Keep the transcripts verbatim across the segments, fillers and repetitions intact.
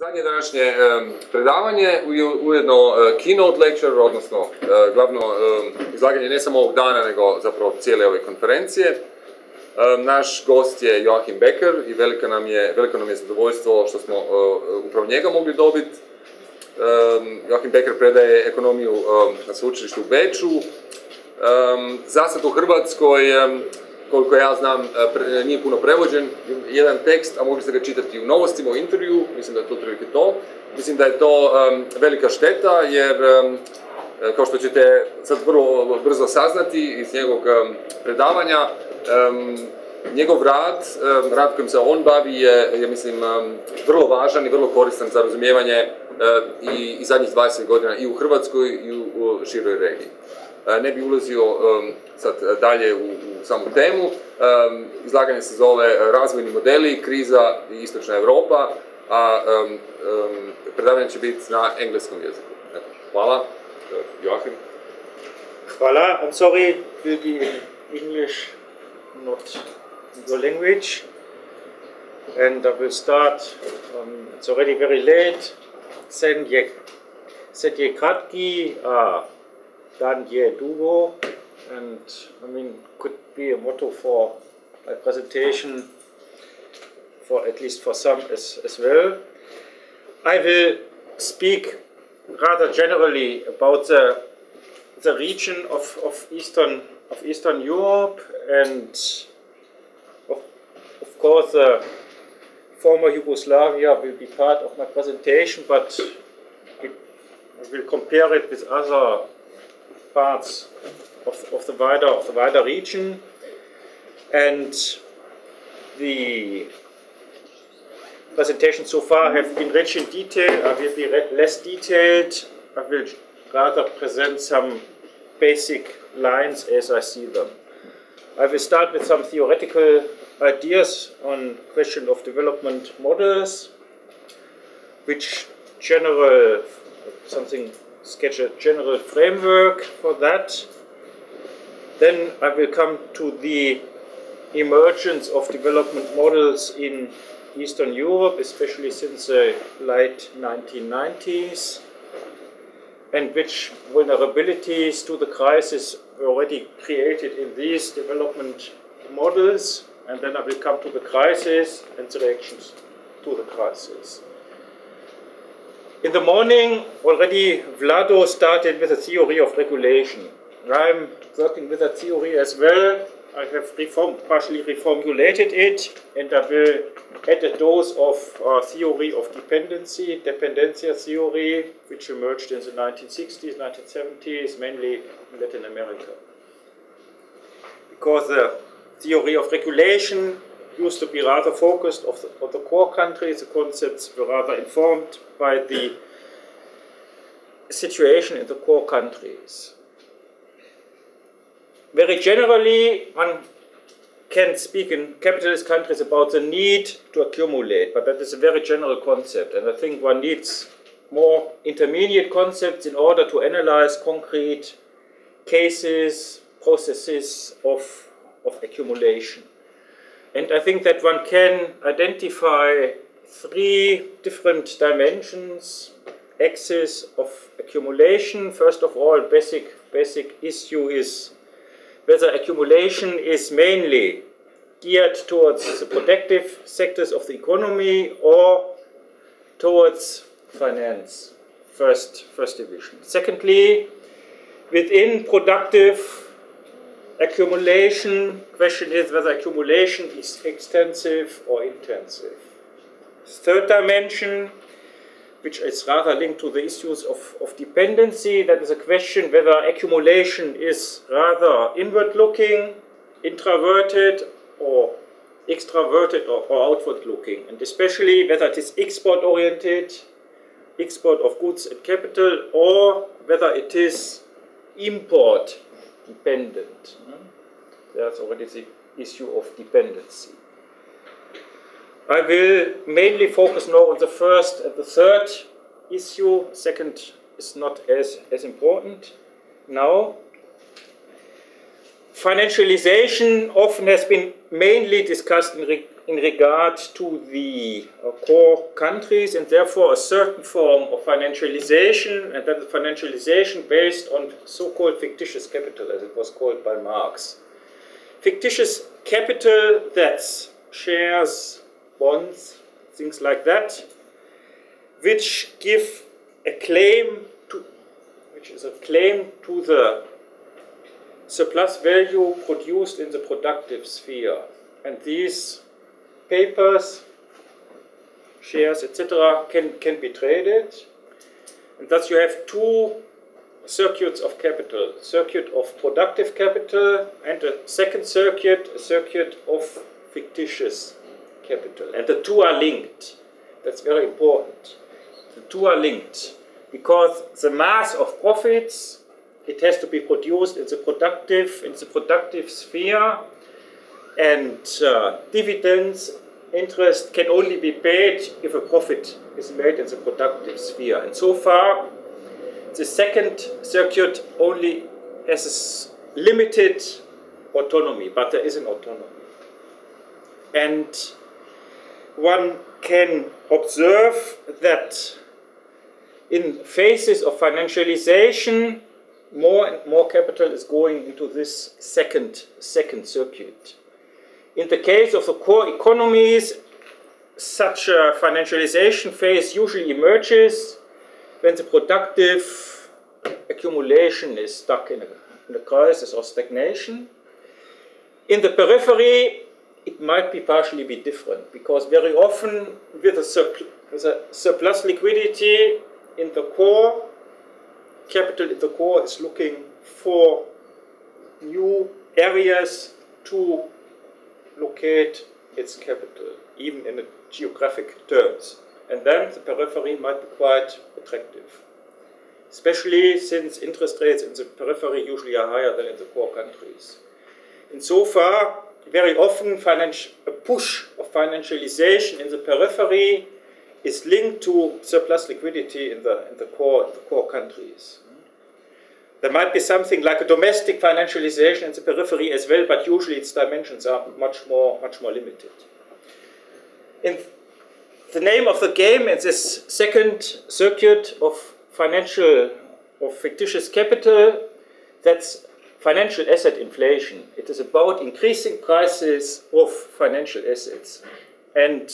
Zadnje današnje predavanje, ujedno keynote lecture, odnosno glavno izlaganje ne samo ovog dana, nego zapravo cijele ove konferencije. Naš gost je Joachim Becker i veliko nam je, veliko nam je zadovoljstvo što smo upravo njega mogli dobiti. Joachim Becker predaje ekonomiju na sveučilištu u Beču. Zasad u Hrvatskoj, koliko ja znam, nije puno prevođen, jedan tekst, a može se ga čitati u novostima, u intervju, mislim da je to otprilike to. Mislim da je to velika šteta jer, kao što ćete sad vrlo brzo saznati iz njegovog predavanja, njegov rad, rad kojim se on bavi je, ja mislim, vrlo važan i vrlo koristan za razumijevanje i zadnjih dvadeset godina i u Hrvatskoj i u široj regiji. Ne bi ulazio sad dalje u samu temu. Izlaganje se zove Razvojni modeli, kriza i istočna Europa, a predavanje će biti na engleskom jeziku. Hvala, Joachim. Hvala, I'm sorry for the English not your language. And I will start, um, it's already very late. Sedje kratki, a Danje dugo. And I mean, could be a motto for my presentation, for at least for some as, as well. I will speak rather generally about the the region of, of Eastern of Eastern Europe and of, of course the former Yugoslavia will be part of my presentation, but it, I will compare it with other parts Of, of the wider of the wider region, and the presentations so far have been rich in detail. I will be less detailed. I will rather present some basic lines as I see them. I will start with some theoretical ideas on question of development models, which general something sketch a general framework for that. Then I will come to the emergence of development models in Eastern Europe, especially since the late nineteen nineties, and which vulnerabilities to the crisis were already created in these development models. And then I will come to the crisis and the reactions to the crisis. In the morning, already Vlado started with a theory of regulation. I'm working with that theory as well. I have reform, partially reformulated it, and I will add a dose of uh, theory of dependency, dependencia theory, which emerged in the nineteen sixties, nineteen seventies, mainly in Latin America. Because the theory of regulation used to be rather focused on the, on the core countries, the concepts were rather informed by the situation in the core countries. Very generally, one can speak in capitalist countries about the need to accumulate, but that is a very general concept, and I think one needs more intermediate concepts in order to analyze concrete cases, processes of, of accumulation. And I think that one can identify three different dimensions, axes of accumulation. First of all, basic, basic issue is whether accumulation is mainly geared towards the productive sectors of the economy or towards finance, first, first division. Secondly, within productive accumulation, question is whether accumulation is extensive or intensive. Third dimension, which is rather linked to the issues of, of dependency. That is a question whether accumulation is rather inward-looking, introverted, or extroverted, or, or outward-looking, and especially whether it is export-oriented, export of goods and capital, or whether it is import-dependent. There's already the issue of dependency. I will mainly focus now on the first and the third issue. Second is not as, as important now. Financialization often has been mainly discussed in, re in regard to the uh, core countries, and therefore a certain form of financialization, and that is financialization based on so-called fictitious capital, as it was called by Marx. Fictitious capital, that's shares, bonds, things like that, which give a claim to, which is a claim to the surplus value produced in the productive sphere. And these papers, shares, et cetera, can, can be traded. And thus you have two circuits of capital, a circuit of productive capital and a second circuit, a circuit of fictitious capital. And the two are linked. That's very important. The two are linked because the mass of profits, it has to be produced in the productive, in the productive sphere. And uh, dividends, interest can only be paid if a profit is made in the productive sphere. And so far, the second circuit only has a limited autonomy, but there is an autonomy. And one can observe that in phases of financialization, more and more capital is going into this second, second circuit. In the case of the core economies, such a financialization phase usually emerges when the productive accumulation is stuck in a, in a crisis or stagnation. In the periphery, it might be partially be different, because very often with a, surpl with a surplus liquidity in the core, capital in the core is looking for new areas to locate its capital, even in geographic terms. And then the periphery might be quite attractive, especially since interest rates in the periphery usually are higher than in the core countries. And so far, very often a push of financialization in the periphery is linked to surplus liquidity in the, in the, core, in the core countries. There might be something like a domestic financialization in the periphery as well, but usually its dimensions are much more, much more limited. In the name of the game in this second circuit of financial, of fictitious capital, that's financial asset inflation. It is about increasing prices of financial assets. And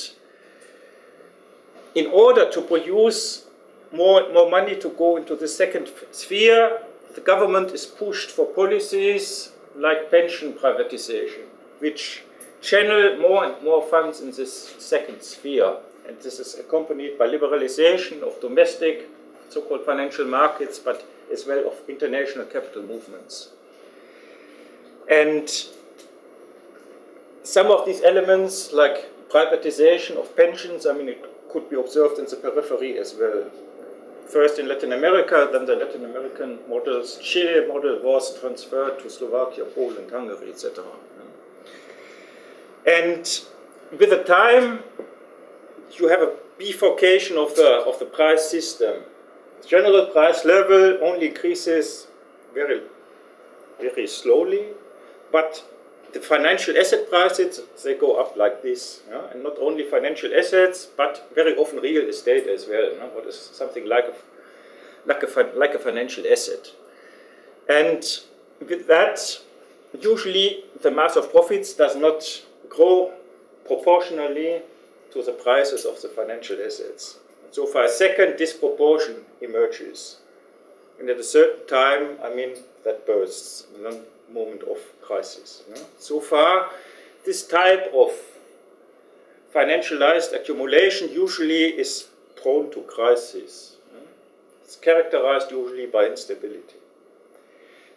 in order to produce more and more money to go into the second sphere, the government is pushed for policies like pension privatization, which channel more and more funds in this second sphere. And this is accompanied by liberalization of domestic, so-called financial markets, but as well of international capital movements. And some of these elements, like privatization of pensions, I mean, it could be observed in the periphery as well. First in Latin America, then the Latin American models, Chile model was transferred to Slovakia, Poland, Hungary, et cetera. And with the time, you have a bifurcation of the, of the price system. The general price level only increases very, very slowly, but the financial asset prices, they go up like this, yeah? And not only financial assets, but very often real estate as well, yeah? What is something like a, like, a, like a financial asset. And with that, usually the mass of profits does not grow proportionally to the prices of the financial assets. And so far, a second disproportion emerges. And at a certain time, I mean, that bursts. You know? Moment of crisis. Yeah? So far, this type of financialized accumulation usually is prone to crisis. Yeah? It's characterized usually by instability.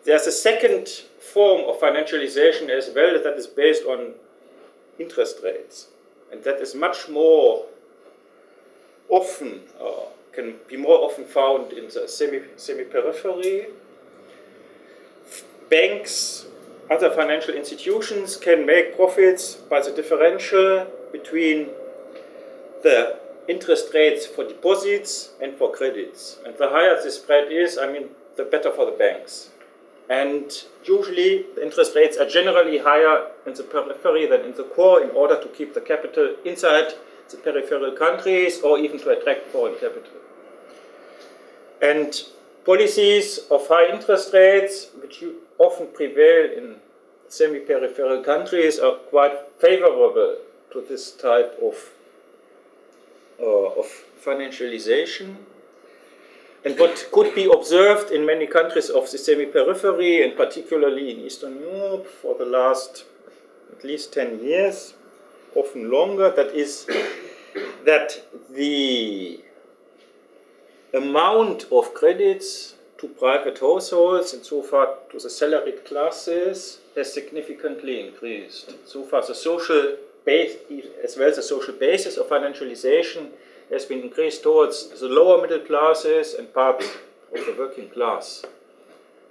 There's a second form of financialization as well that is based on interest rates, and that is much more often, uh, can be more often found in the semi, semi-periphery. Banks, other financial institutions can make profits by the differential between the interest rates for deposits and for credits. And the higher the spread is, I mean, the better for the banks. And usually the interest rates are generally higher in the periphery than in the core in order to keep the capital inside the peripheral countries or even to attract foreign capital. And policies of high interest rates, which often prevail in semi-peripheral countries, are quite favorable to this type of, uh, of financialization. And what could be observed in many countries of the semi-periphery, and particularly in Eastern Europe for the last at least ten years, often longer, that is that the amount of credits to private households and so far to the salaried classes has significantly increased. So far the social base, as well as the social basis of financialization, has been increased towards the lower middle classes and parts of the working class.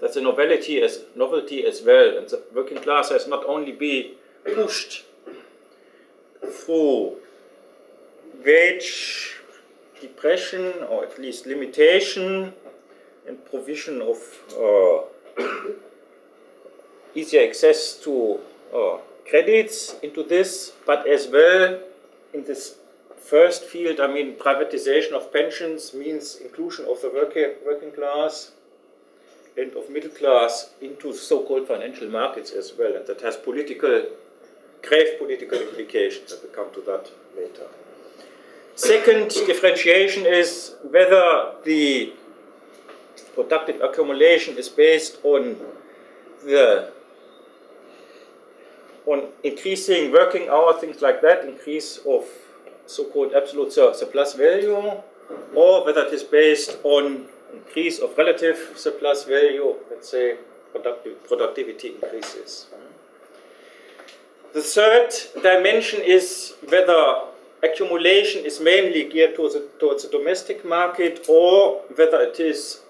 That's a novelty as, novelty as well, and the working class has not only been pushed through wage depression or at least limitation and provision of uh, easier access to uh, credits into this, but as well in this first field, I mean, privatization of pensions means inclusion of the working, working class and of middle class into so-called financial markets as well, and that has political, grave political implications, and we come to that later. Second differentiation is whether the productive accumulation is based on the on increasing working hour, things like that, increase of so-called absolute surplus value, or whether it is based on increase of relative surplus value, let's say productive, productivity increases. The third dimension is whether accumulation is mainly geared towards the, towards the domestic market, or whether it is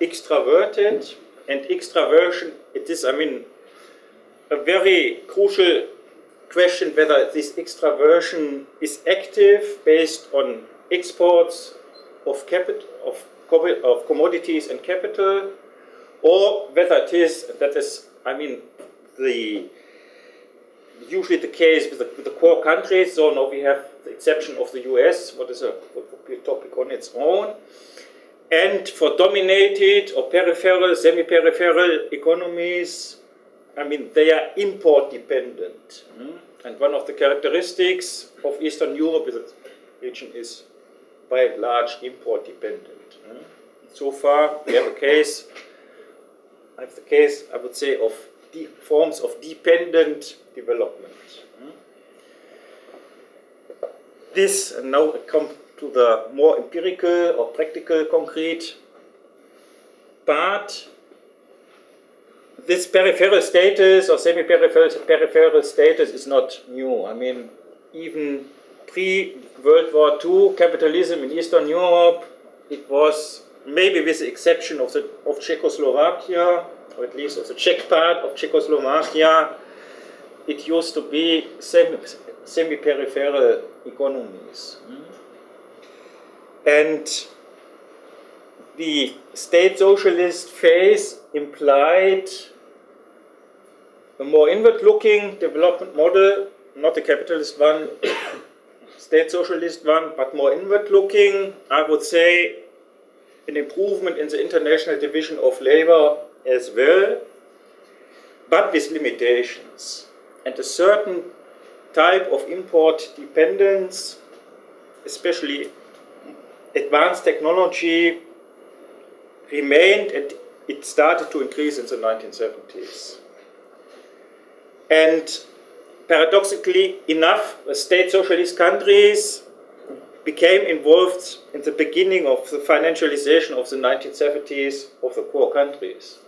extraverted, and extraversion, it is, I mean, a very crucial question whether this extraversion is active based on exports of, capital, of, of commodities and capital, or whether it is, that is, I mean, the usually the case with the, with the core countries, so now we have the exception of the U S, what is a, what would be a topic on its own, and for dominated or peripheral, semi-peripheral economies, I mean, they are import-dependent. Mm-hmm. And one of the characteristics of Eastern Europe is that the region is, by and large, import-dependent. Mm-hmm. So far, we have a case, I have the case, I would say, of forms of dependent development. Mm-hmm. This, and now I come to the more empirical or practical, concrete part. This peripheral status or semi-peripheral peripheral status is not new. I mean, even pre-World War Two capitalism in Eastern Europe, it was, maybe with the exception of, the, of Czechoslovakia, or at least of the Czech part of Czechoslovakia, it used to be semi, semi-peripheral economies. And the state socialist phase implied a more inward-looking development model, not the capitalist one, state socialist one, but more inward-looking, I would say, an improvement in the international division of labor as well, but with limitations, and a certain type of import dependence, especially advanced technology, remained, and it started to increase in the nineteen seventies. And paradoxically enough, state socialist countries became involved in the beginning of the financialization of the nineteen seventies of the core countries,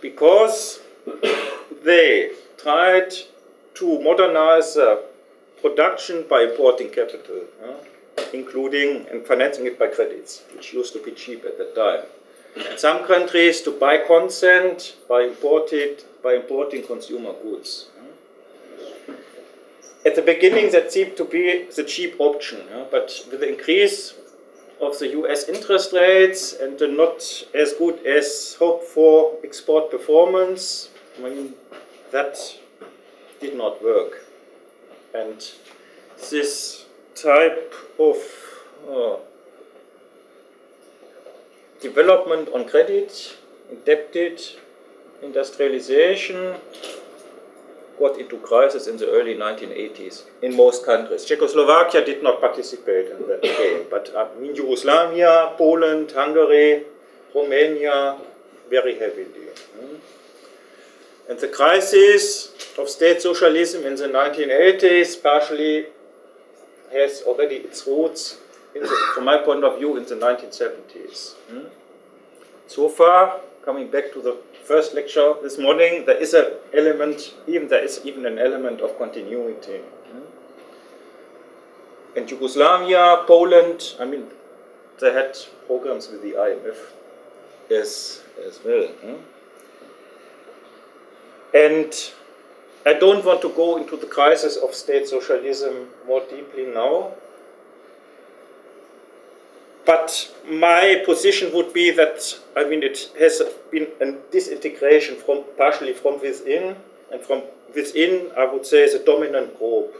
because they tried to modernize production by importing capital, including and financing it by credits, which used to be cheap at that time. Some countries to buy consent by, imported, by importing consumer goods. At the beginning that seemed to be the cheap option, but with the increase of the U S interest rates and the not as good as hoped for export performance, I mean, that did not work. And this type of uh, development on credit, indebted, industrialization, got into crisis in the early nineteen eighties in most countries. Czechoslovakia did not participate in that game, but I mean, Yugoslavia, Poland, Hungary, Romania, very heavily. And the crisis of state socialism in the nineteen eighties partially has already its roots, in the, from my point of view, in the nineteen seventies. So far, coming back to the first lecture this morning, there is an element, even there is even an element of continuity. And Yugoslavia, Poland, I mean, they had programs with the I M F as, as well. And I don't want to go into the crisis of state socialism more deeply now. But my position would be that, I mean, it has been a disintegration from, partially from within, and from within, I would say, the dominant group.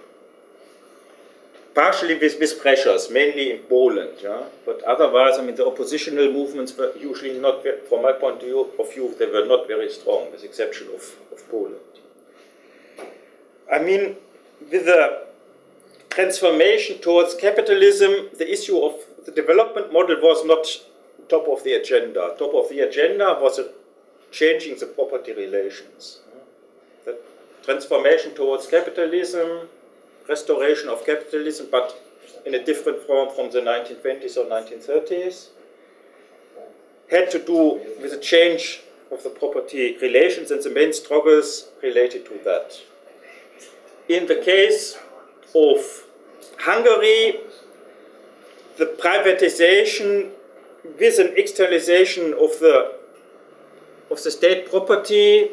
Partially with, with pressures, mainly in Poland, yeah? But otherwise, I mean, the oppositional movements were usually not, from my point of view, they were not very strong, with the exception of, of Poland. I mean, with the transformation towards capitalism, the issue of the development model was not top of the agenda. Top of the agenda was changing the property relations. The transformation towards capitalism, restoration of capitalism, but in a different form from the nineteen twenties or nineteen thirties, had to do with the change of the property relations and the main struggles related to that. In the case of Hungary, the privatization with an externalization of the, of the state property,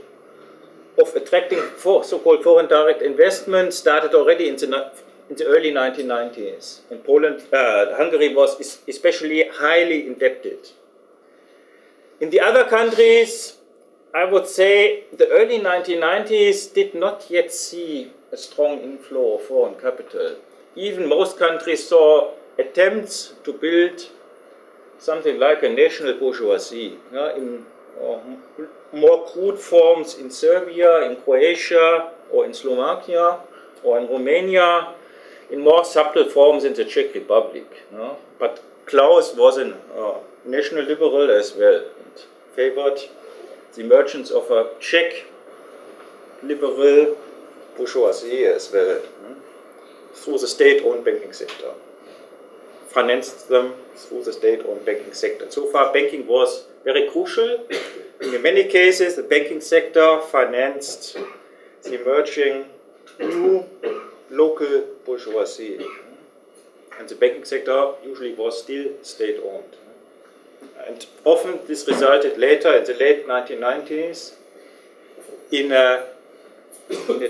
of attracting for so-called foreign direct investment, started already in the, in the early nineteen nineties. In Poland, uh, Hungary was especially highly indebted. In the other countries, I would say the early nineteen nineties did not yet see a strong inflow of foreign capital. Even most countries saw attempts to build something like a national bourgeoisie, yeah, in uh, more crude forms in Serbia, in Croatia, or in Slovakia, or in Romania, in more subtle forms in the Czech Republic. Yeah. But Klaus was a uh, national liberal as well, and favored the emergence of a Czech liberal bourgeoisie as well, yeah, through the state-owned banking sector. Financed them through the state-owned banking sector. So far, banking was very crucial. In many cases, the banking sector financed the emerging new local bourgeoisie. And the banking sector usually was still state-owned. And often this resulted later, in the late nineteen nineties, in a, in a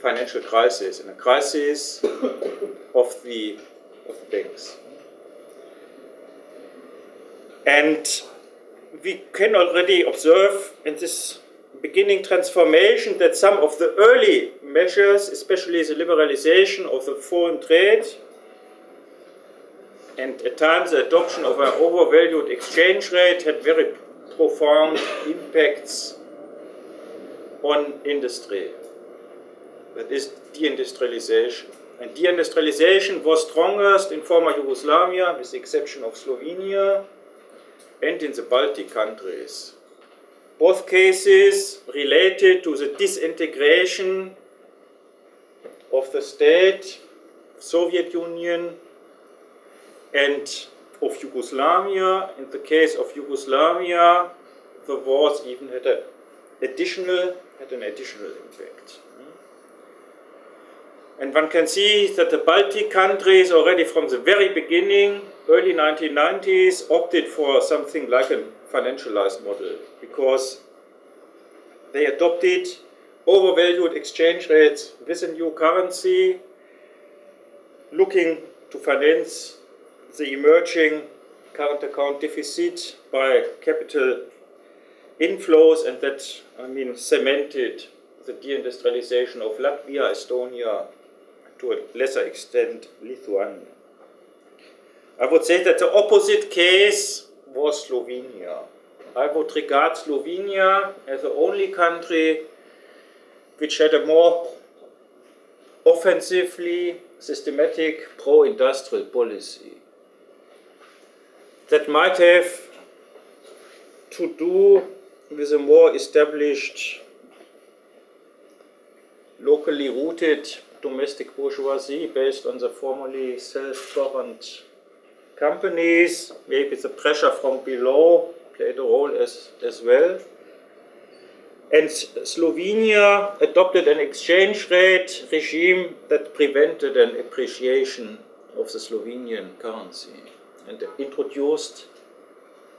financial crisis, in a crisis of the of banks. And we can already observe in this beginning transformation that some of the early measures, especially the liberalization of the foreign trade, and at times the adoption of an overvalued exchange rate, had very profound impacts on industry. That is deindustrialization. And deindustrialization was strongest in former Yugoslavia, with the exception of Slovenia, and in the Baltic countries. Both cases related to the disintegration of the state, Soviet Union, and of Yugoslavia. In the case of Yugoslavia, the wars even had an additional, had an additional impact. And one can see that the Baltic countries already from the very beginning, early nineteen nineties, opted for something like a financialized model, because they adopted overvalued exchange rates with a new currency, looking to finance the emerging current account deficit by capital inflows, and that, I mean, cemented the deindustrialization of Latvia, Estonia, to a lesser extent Lithuania. I would say that the opposite case was Slovenia. I would regard Slovenia as the only country which had a more offensively systematic pro-industrial policy that might have to do with a more established, locally rooted domestic bourgeoisie based on the formerly self-governed companies. Maybe the pressure from below played a role as, as well. And Slovenia adopted an exchange rate regime that prevented an appreciation of the Slovenian currency and introduced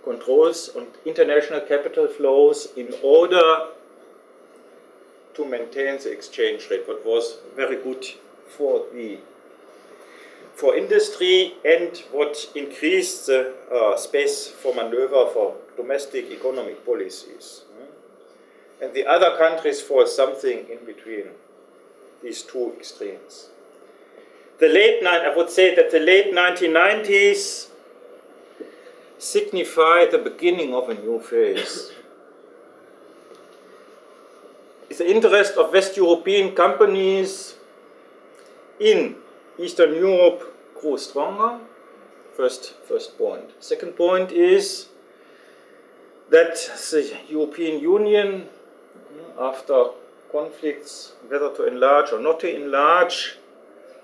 controls on international capital flows in order to maintain the exchange rate, what was very good for the for industry and what increased the uh, space for maneuver for domestic economic policies. And the other countries fall something in between these two extremes. The late I would say that the late nineteen nineties signified the beginning of a new phase. The interest of West European companies in Eastern Europe grew stronger. First, first point. Second point is that the European Union, after conflicts whether to enlarge or not to enlarge,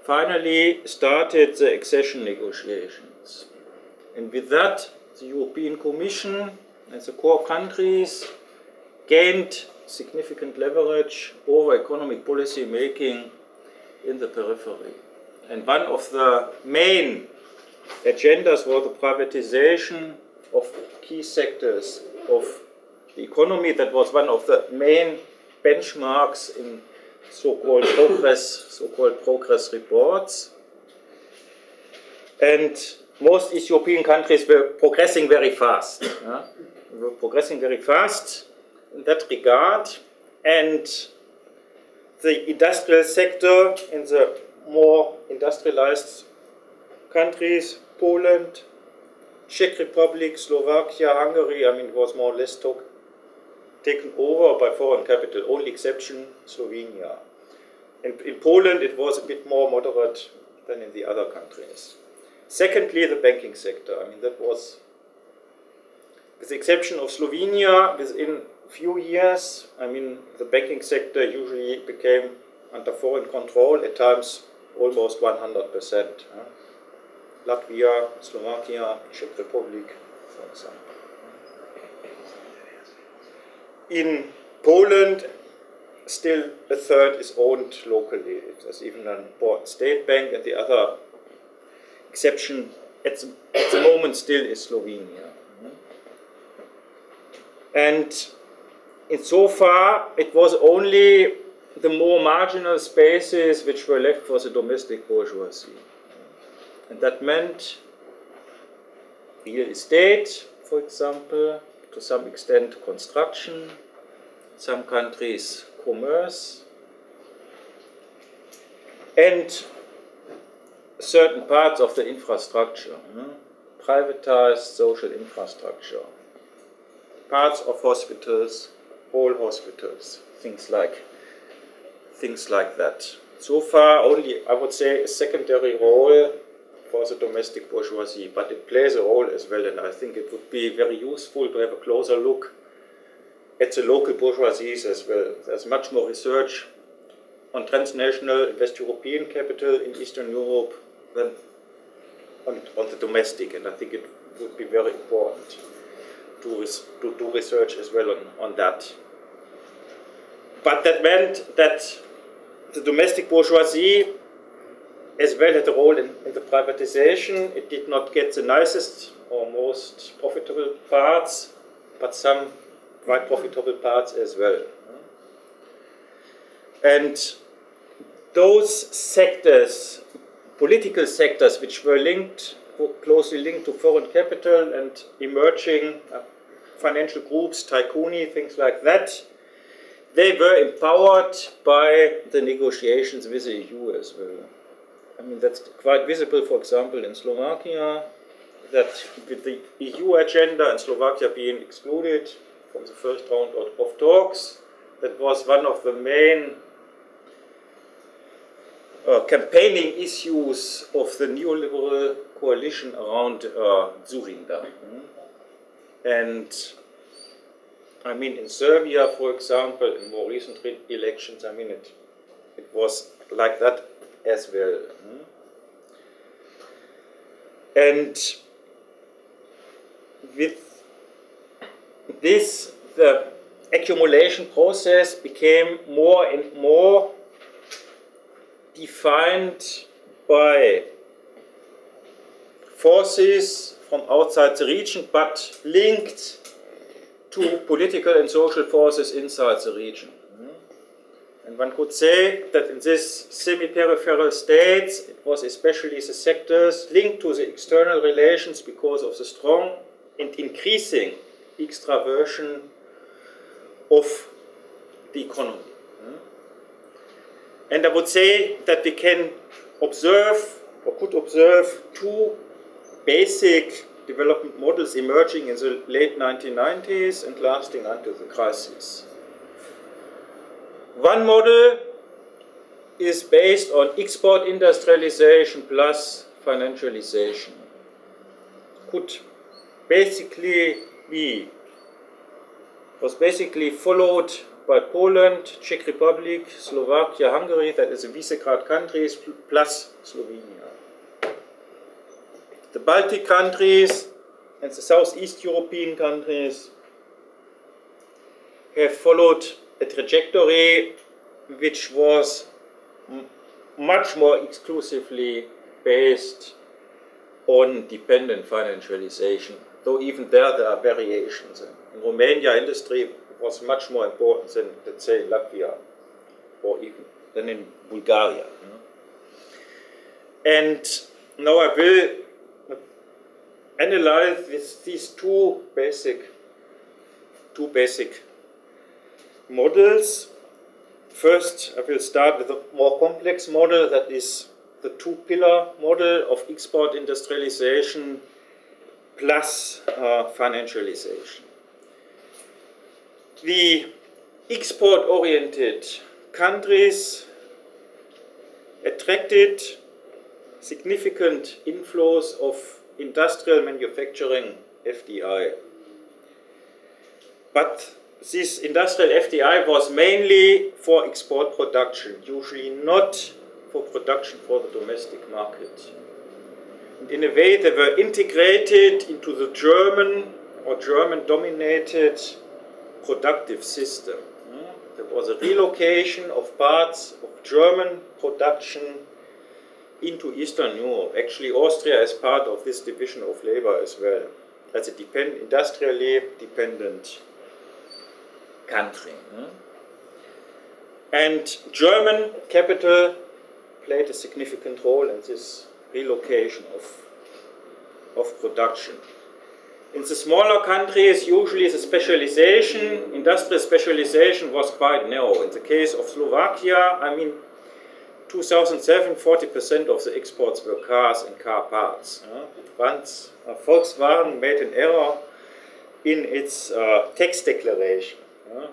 finally started the accession negotiations. And with that, the European Commission and the core countries gained significant leverage over economic policy making in the periphery. And one of the main agendas was the privatization of key sectors of the economy. That was one of the main benchmarks in so-called progress, so-called progress reports. And most East European countries were progressing very fast. Yeah? They were progressing very fast in that regard, and the industrial sector in the more industrialized countries, Poland, Czech Republic, Slovakia, Hungary, I mean, it was more or less took, taken over by foreign capital, only exception, Slovenia. And in Poland, it was a bit more moderate than in the other countries. Secondly, the banking sector. I mean, that was, with the exception of Slovenia, within a few years, I mean, the banking sector usually became under foreign control, at times almost one hundred percent. Huh? Latvia, Slovakia, Czech Republic, for example. In Poland, still a third is owned locally. There's even an important state bank, and the other exception at the, at the moment still is Slovenia. And insofar, it was only the more marginal spaces which were left for the domestic bourgeoisie. And that meant real estate, for example, to some extent construction, some countries commerce, and certain parts of the infrastructure, privatized social infrastructure, parts of hospitals, all hospitals, things like, things like that. So far, only, I would say, a secondary role for the domestic bourgeoisie, but it plays a role as well, and I think it would be very useful to have a closer look at the local bourgeoisies as well. There's much more research on transnational West European capital in Eastern Europe than on, on the domestic, and I think it would be very important to, to do research as well on, on that. But that meant that the domestic bourgeoisie as well had a role in, in the privatization. It did not get the nicest or most profitable parts, but some quite profitable parts as well. And those sectors, political sectors, which were linked closely linked to foreign capital and emerging financial groups, tycoony, things like that. They were empowered by the negotiations with the E U as well. I mean, that's quite visible, for example, in Slovakia, that with the E U agenda and Slovakia being excluded from the first round of talks, that was one of the main uh, campaigning issues of the neoliberal coalition around uh, Zurinda. And I mean, in Serbia, for example, in more recent elections, I mean, it, it was like that as well. And with this, the accumulation process became more and more defined by forces from outside the region, but linked to political and social forces inside the region. And one could say that in these semi-peripheral states, it was especially the sectors linked to the external relations because of the strong and increasing extraversion of the economy. And I would say that we can observe, or could observe, two basic development models emerging in the late nineteen nineties and lasting until the crisis. One model is based on export industrialization plus financialization. Could basically be, was basically followed by Poland, Czech Republic, Slovakia, Hungary, that is the Visegrad countries, plus Slovenia. The Baltic countries and the Southeast European countries have followed a trajectory which was m much more exclusively based on dependent financialization, though even there there are variations. In Romania, industry was much more important than, let's say, Latvia, or even than in Bulgaria. And now I will analyze this, these two basic, two basic models. First, I will start with a more complex model, that is the two-pillar model of export industrialization plus uh, financialization. The export-oriented countries attracted significant inflows of industrial manufacturing, F D I. But this industrial F D I was mainly for export production, usually not for production for the domestic market. And in a way, they were integrated into the German or German-dominated productive system. There was a relocation of parts of German production into Eastern Europe. Actually, Austria is part of this division of labor as well, as a depend, industrially dependent country. And German capital played a significant role in this relocation of, of production. In the smaller countries, usually the specialization, industrial specialization, was quite narrow. In the case of Slovakia, I mean, two thousand seven, forty percent of the exports were cars and car parts. Once uh, Volkswagen made an error in its uh, tax declaration. Uh,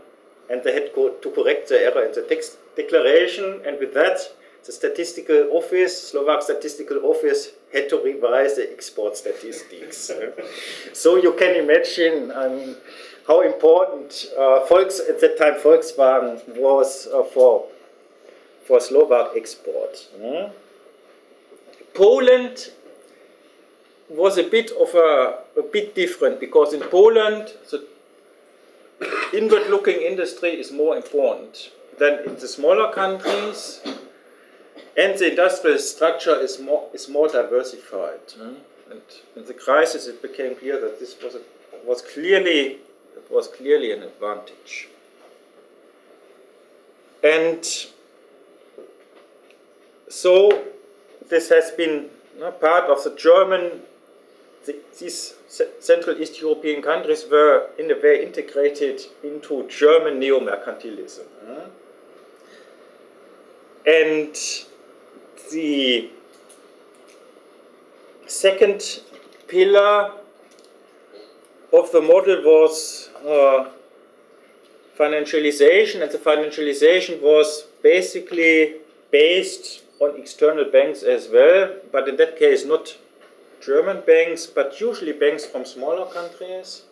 and they had to correct the error in the tax declaration, and with that, the statistical office, Slovak statistical office, had to revise the export statistics. So you can imagine, I mean, how important uh, Volks, at that time Volkswagen was uh, for, for Slovak export. Mm? Poland was a bit of a, a bit different, because in Poland the inward-looking industry is more important than in the smaller countries, and the industrial structure is more, is more diversified. Mm. And in the crisis, it became clear that this was, a, was, clearly, it was clearly an advantage. And so this has been, you know, part of the German these Central East European countries were in a way integrated into German neo-mercantilism. And the second pillar of the model was uh, financialization, and the financialization was basically based on external banks as well, but in that case not German banks, but usually banks from smaller countries,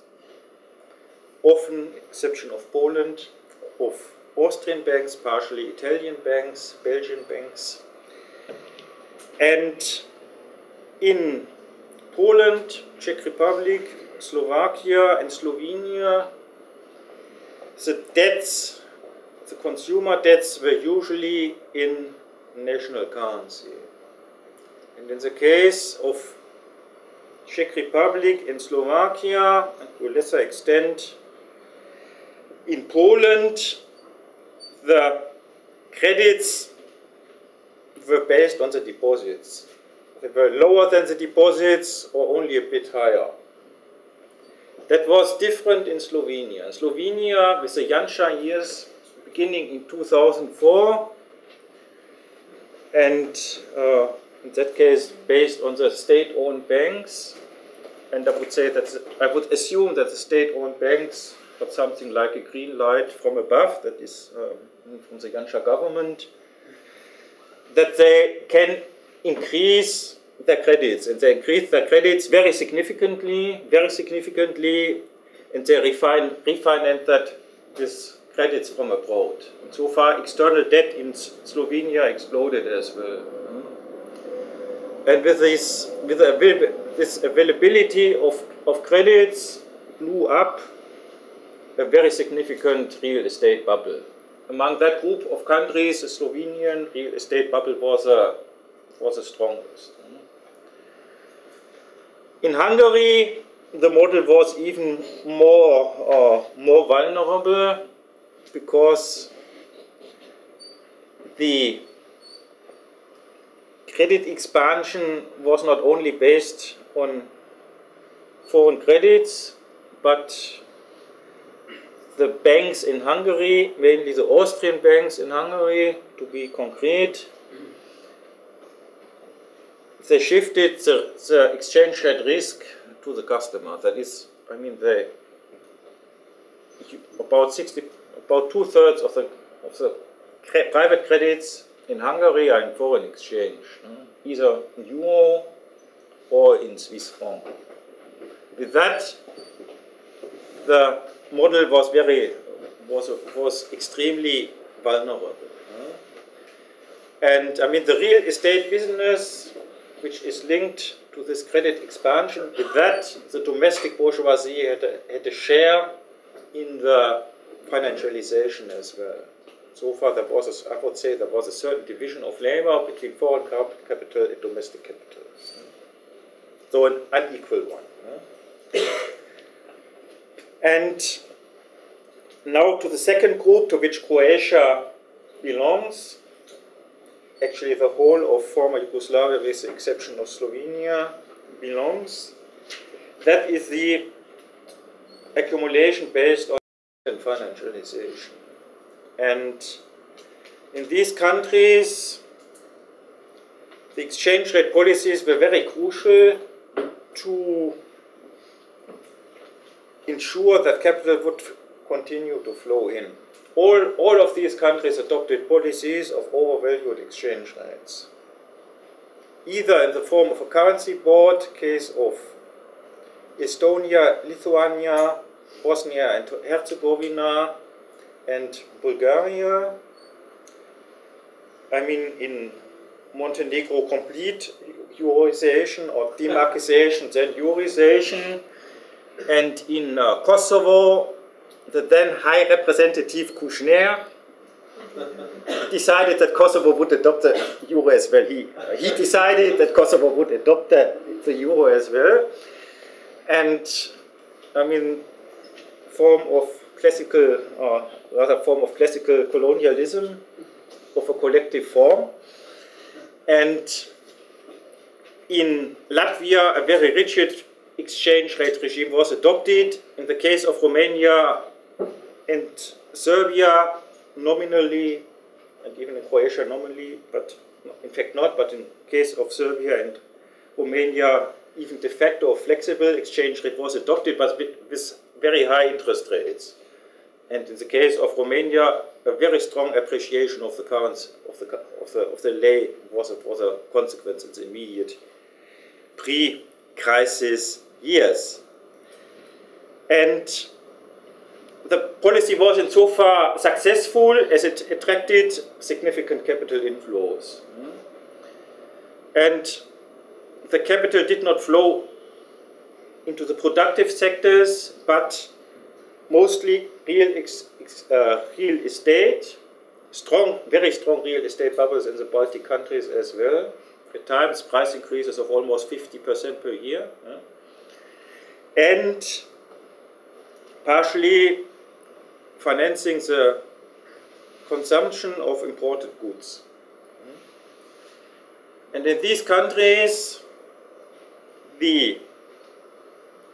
often exception of Poland, of Austrian banks, partially Italian banks, Belgian banks. And in Poland, Czech Republic, Slovakia and Slovenia, the debts, the consumer debts were usually in national currency. And in the case of Czech Republic and Slovakia, and to a lesser extent in Poland, the credits were based on the deposits. They were lower than the deposits or only a bit higher. That was different in Slovenia. Slovenia, with the Janša years beginning in two thousand four, and uh, in that case based on the state-owned banks, and I would say that I would assume that the state-owned banks got something like a green light from above, that is um, from the Janša government, that they can increase their credits, and they increase their credits very significantly, very significantly, and they refine, refinance that with credits from abroad. And so far, external debt in Slovenia exploded as well. And with this, with this availability of, of credits, blew up a very significant real estate bubble. Among that group of countries, the Slovenian real estate bubble was a was the strongest. In Hungary, the model was even more, uh, more vulnerable, because the credit expansion was not only based on foreign credits, but the banks in Hungary, mainly the Austrian banks in Hungary, to be concrete, they shifted the, the exchange rate risk to the customer. That is, I mean, they about sixty, about two thirds of the of the cre private credits in Hungary are in foreign exchange, mm. either in euro or in Swiss franc. With that, the model was very was was extremely vulnerable, mm. and I mean the real estate business, which is linked to this credit expansion. With that, the domestic bourgeoisie had a, had a share in the financialization as well. So far, there was a, I would say there was a certain division of labor between foreign capital and domestic capital. So an unequal one. And now to the second group to which Croatia belongs. Actually, the whole of former Yugoslavia, with the exception of Slovenia, belongs. That is the accumulation based on financialization. And in these countries, the exchange rate policies were very crucial to ensure that capital would continue to flow in. All, all of these countries adopted policies of overvalued exchange rates, either in the form of a currency board, case of Estonia, Lithuania, Bosnia and Herzegovina, and Bulgaria. I mean, in Montenegro, complete Euroization or demarkization, then Euroization, and in uh, Kosovo, the then High Representative Kushner decided that Kosovo would adopt the euro as well. He, uh, he decided that Kosovo would adopt the, the euro as well. And, I mean, form of classical, or rather form of classical colonialism of a collective form. And in Latvia, a very rigid exchange rate regime was adopted. In the case of Romania and Serbia, nominally, and even in Croatia nominally, but in fact not, but in case of Serbia and Romania, even de facto or flexible exchange rate was adopted, but with very high interest rates. And in the case of Romania, a very strong appreciation of the currency, of the, of the, of the lei was a, was a consequence in the immediate pre-crisis years. And the policy was insofar successful as it attracted significant capital inflows. And the capital did not flow into the productive sectors, but mostly real, ex, ex, uh, real estate, strong, very strong real estate bubbles in the Baltic countries as well. At times, price increases of almost fifty percent per year. Yeah. And partially financing the consumption of imported goods. And in these countries, the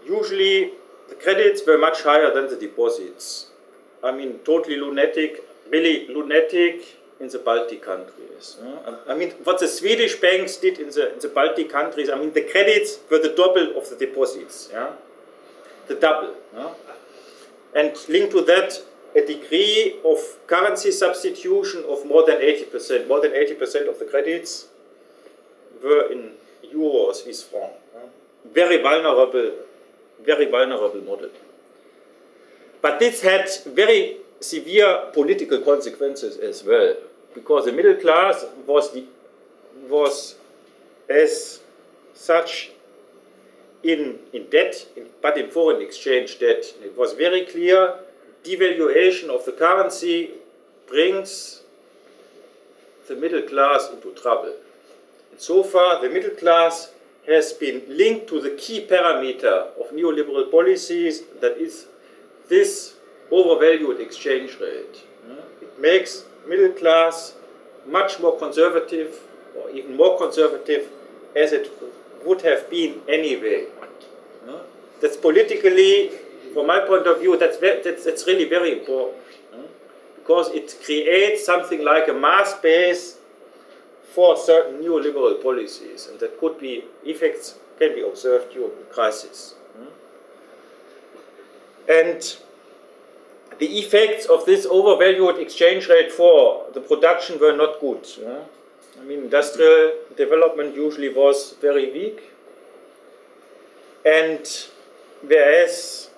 usually the credits were much higher than the deposits. I mean, totally lunatic, really lunatic in the Baltic countries. I mean, what the Swedish banks did in the, in the Baltic countries, I mean, the credits were the double of the deposits. Yeah? The double. Yeah? And linked to that, a degree of currency substitution of more than eighty percent. More than eighty percent of the credits were in euro or Swiss franc. Very vulnerable. Very vulnerable model. But this had very severe political consequences as well, because the middle class was, the, was as such in, in debt, in, but in foreign exchange debt. It was very clear, devaluation of the currency brings the middle class into trouble. And so far, the middle class has been linked to the key parameter of neoliberal policies, that is this overvalued exchange rate. It makes middle class much more conservative, or even more conservative, as it would have been anyway. That's politically, from my point of view, that's, very, that's, that's really very important, because it creates something like a mass base for certain neoliberal policies, and that could be effects can be observed during the crisis. And the effects of this overvalued exchange rate for the production were not good. I mean, industrial development usually was very weak, and whereas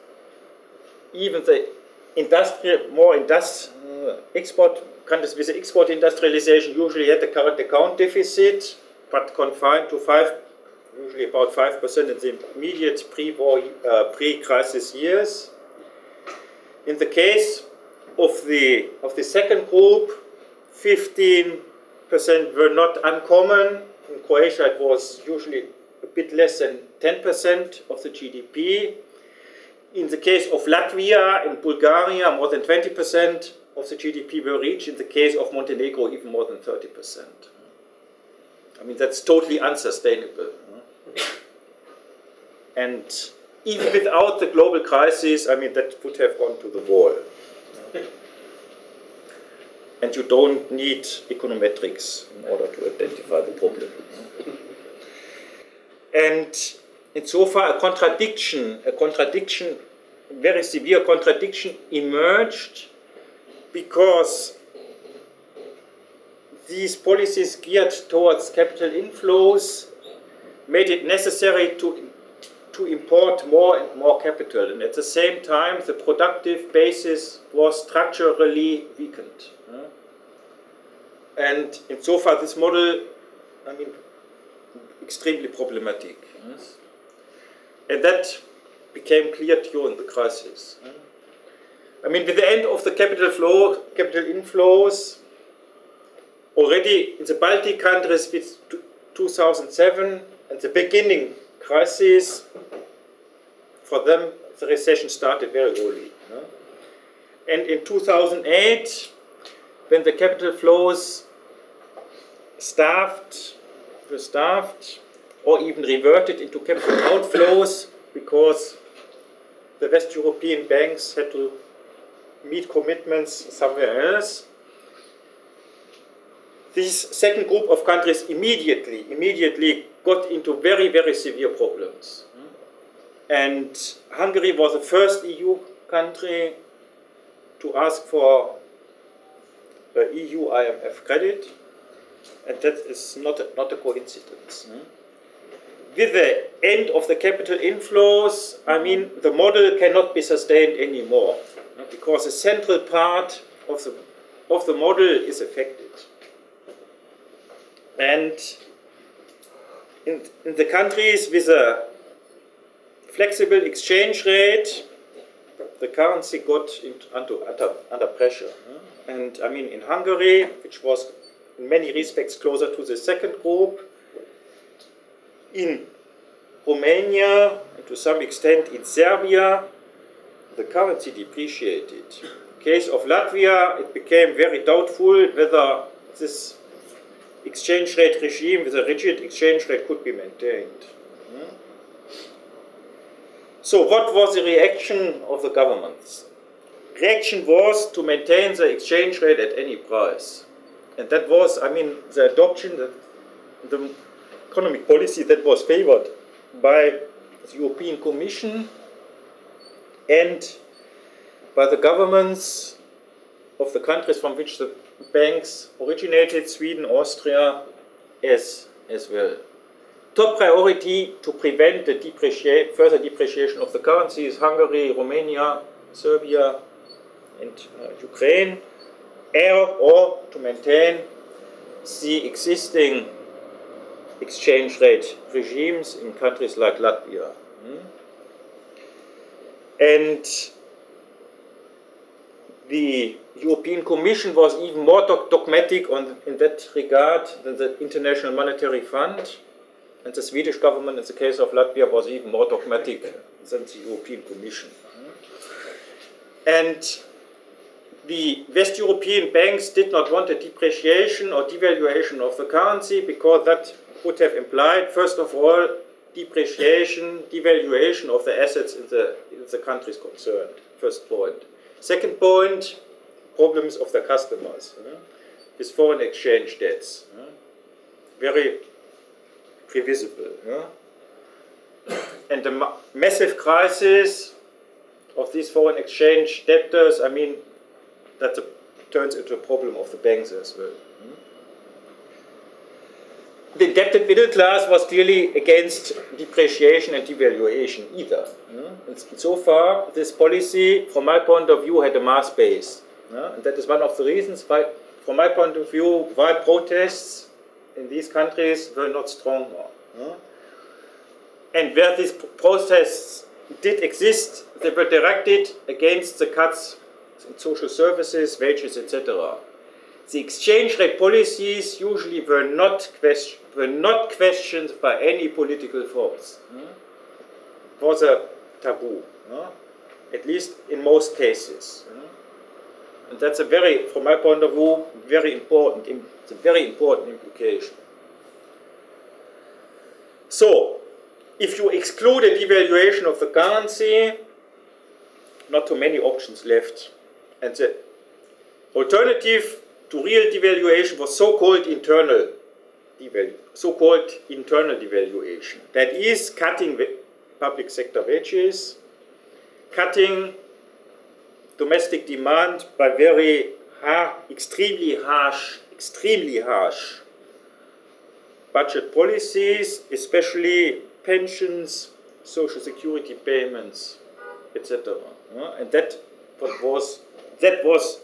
even the industrial, more industrial export countries with the export industrialization usually had the current account deficit, but confined to five, usually about five percent in the immediate pre-war, uh, pre-crisis years. In the case of the of the second group, fifteen percent were not uncommon. In Croatia, it was usually a bit less than ten percent of the G D P. In the case of Latvia and Bulgaria, more than twenty percent. Of the G D P were reached. In the case of Montenegro, even more than thirty percent. I mean, that's totally unsustainable. And even without the global crisis, I mean, that would have gone to the wall. And you don't need econometrics in order to identify the problem. And insofar, a contradiction, a contradiction, very severe contradiction emerged, because these policies geared towards capital inflows made it necessary to, to import more and more capital. And at the same time, the productive basis was structurally weakened. And insofar, this model, I mean, extremely problematic. And that became clear during the crisis. I mean, with the end of the capital flow, capital inflows, already in the Baltic countries with two thousand seven and the beginning crisis, for them the recession started very early. And in two thousand eight, when the capital flows starved, were starved, or even reverted into capital outflows, because the West European banks had to meet commitments somewhere else. This second group of countries immediately, immediately got into very, very severe problems. And Hungary was the first E U country to ask for the E U I M F credit, and that is not a, not a coincidence. Mm-hmm. With the end of the capital inflows, I mean, the model cannot be sustained anymore, because the central part of the, of the model is affected. And in, in the countries with a flexible exchange rate, the currency got into, into, under, under pressure. And I mean, in Hungary, which was in many respects closer to the second group, in Romania, and to some extent in Serbia, the currency depreciated. In the case of Latvia, it became very doubtful whether this exchange rate regime with a rigid exchange rate could be maintained. So what was the reaction of the governments? Reaction was to maintain the exchange rate at any price. And that was, I mean, the adoption, the, the economic policy that was favored by the European Commission and by the governments of the countries from which the banks originated, Sweden, Austria, as, as well. Top priority to prevent the depreciate, further depreciation of the currencies, Hungary, Romania, Serbia, and uh, Ukraine, or to maintain the existing exchange rate regimes in countries like Latvia. Mm. And the European Commission was even more dogmatic on, in that regard than the International Monetary Fund, and the Swedish government in the case of Latvia was even more dogmatic than the European Commission. And the West European banks did not want a depreciation or devaluation of the currency because that would have implied, first of all, depreciation, devaluation of the assets in the, in the countries concerned, first point. Second point, problems of the customers with foreign exchange debts. Very previsible. And the ma massive crisis of these foreign exchange debtors, I mean, that the, turns into a problem of the banks as well. The indebted middle class was clearly against depreciation and devaluation either. And so far, this policy, from my point of view, had a mass base. And that is one of the reasons why, from my point of view, why protests in these countries were not stronger. And where these protests did exist, they were directed against the cuts in social services, wages, et cetera. The exchange rate policies usually were not, question, were not questioned by any political force. It was a taboo, at least in most cases. And that's a very, from my point of view, very important, it's a very important implication. So, if you exclude a devaluation of the currency, not too many options left. And the alternative to real devaluation was so-called internal devalu so-called internal devaluation. That is cutting public sector wages, cutting domestic demand by very hard, extremely harsh, extremely harsh budget policies, especially pensions, social security payments, et cetera. And that was That was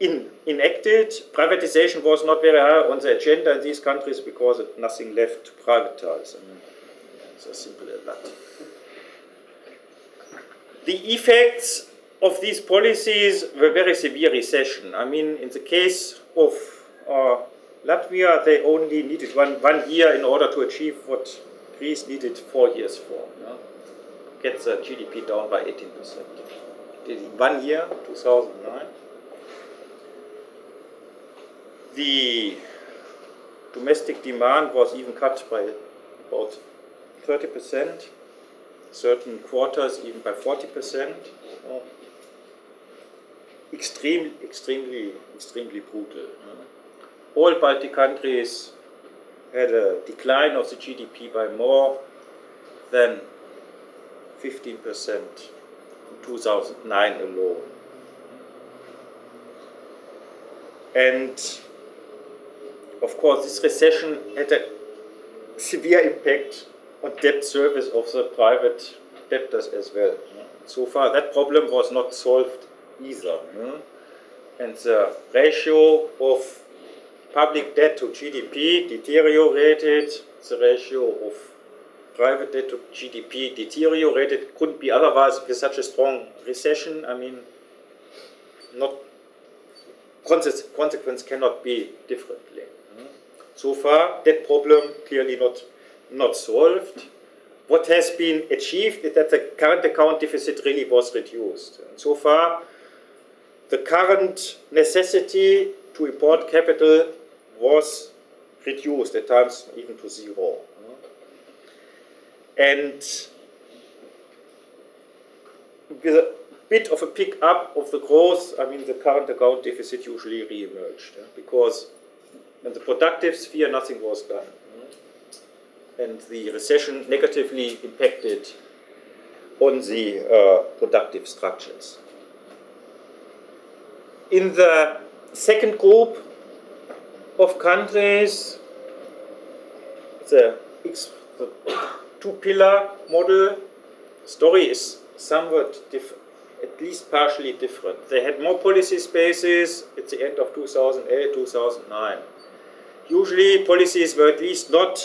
in, enacted. Privatization was not very high on the agenda in these countries because nothing left to privatize. I mean, it's as simple as that. The effects of these policies were very severe recession. I mean, in the case of uh, Latvia, they only needed one, one year in order to achieve what Greece needed four years for. Yeah? Get the G D P down by eighteen percent. In one year, two thousand nine, the domestic demand was even cut by about thirty percent, certain quarters even by forty percent. Uh, extreme, extremely, extremely brutal. Uh, all Baltic countries had a decline of the G D P by more than fifteen percent in two thousand nine alone. And of course, this recession had a severe impact on debt service of the private debtors as well. So far, that problem was not solved either. And the ratio of public debt to G D P deteriorated, the ratio of private debt to G D P deteriorated, couldn't be otherwise with such a strong recession. I mean, not consequence cannot be differently. So far, that problem clearly not, not solved. What has been achieved is that the current account deficit really was reduced. And so far, the current necessity to import capital was reduced, at times even to zero. And with a bit of a pick-up of the growth, I mean, the current account deficit usually re-emerged, because in the productive sphere nothing was done. And the recession negatively impacted on the uh, productive structures. In the second group of countries, the, the two-pillar model story is somewhat different, at least partially different. They had more policy spaces at the end of two thousand eight, two thousand nine. Usually policies were at least not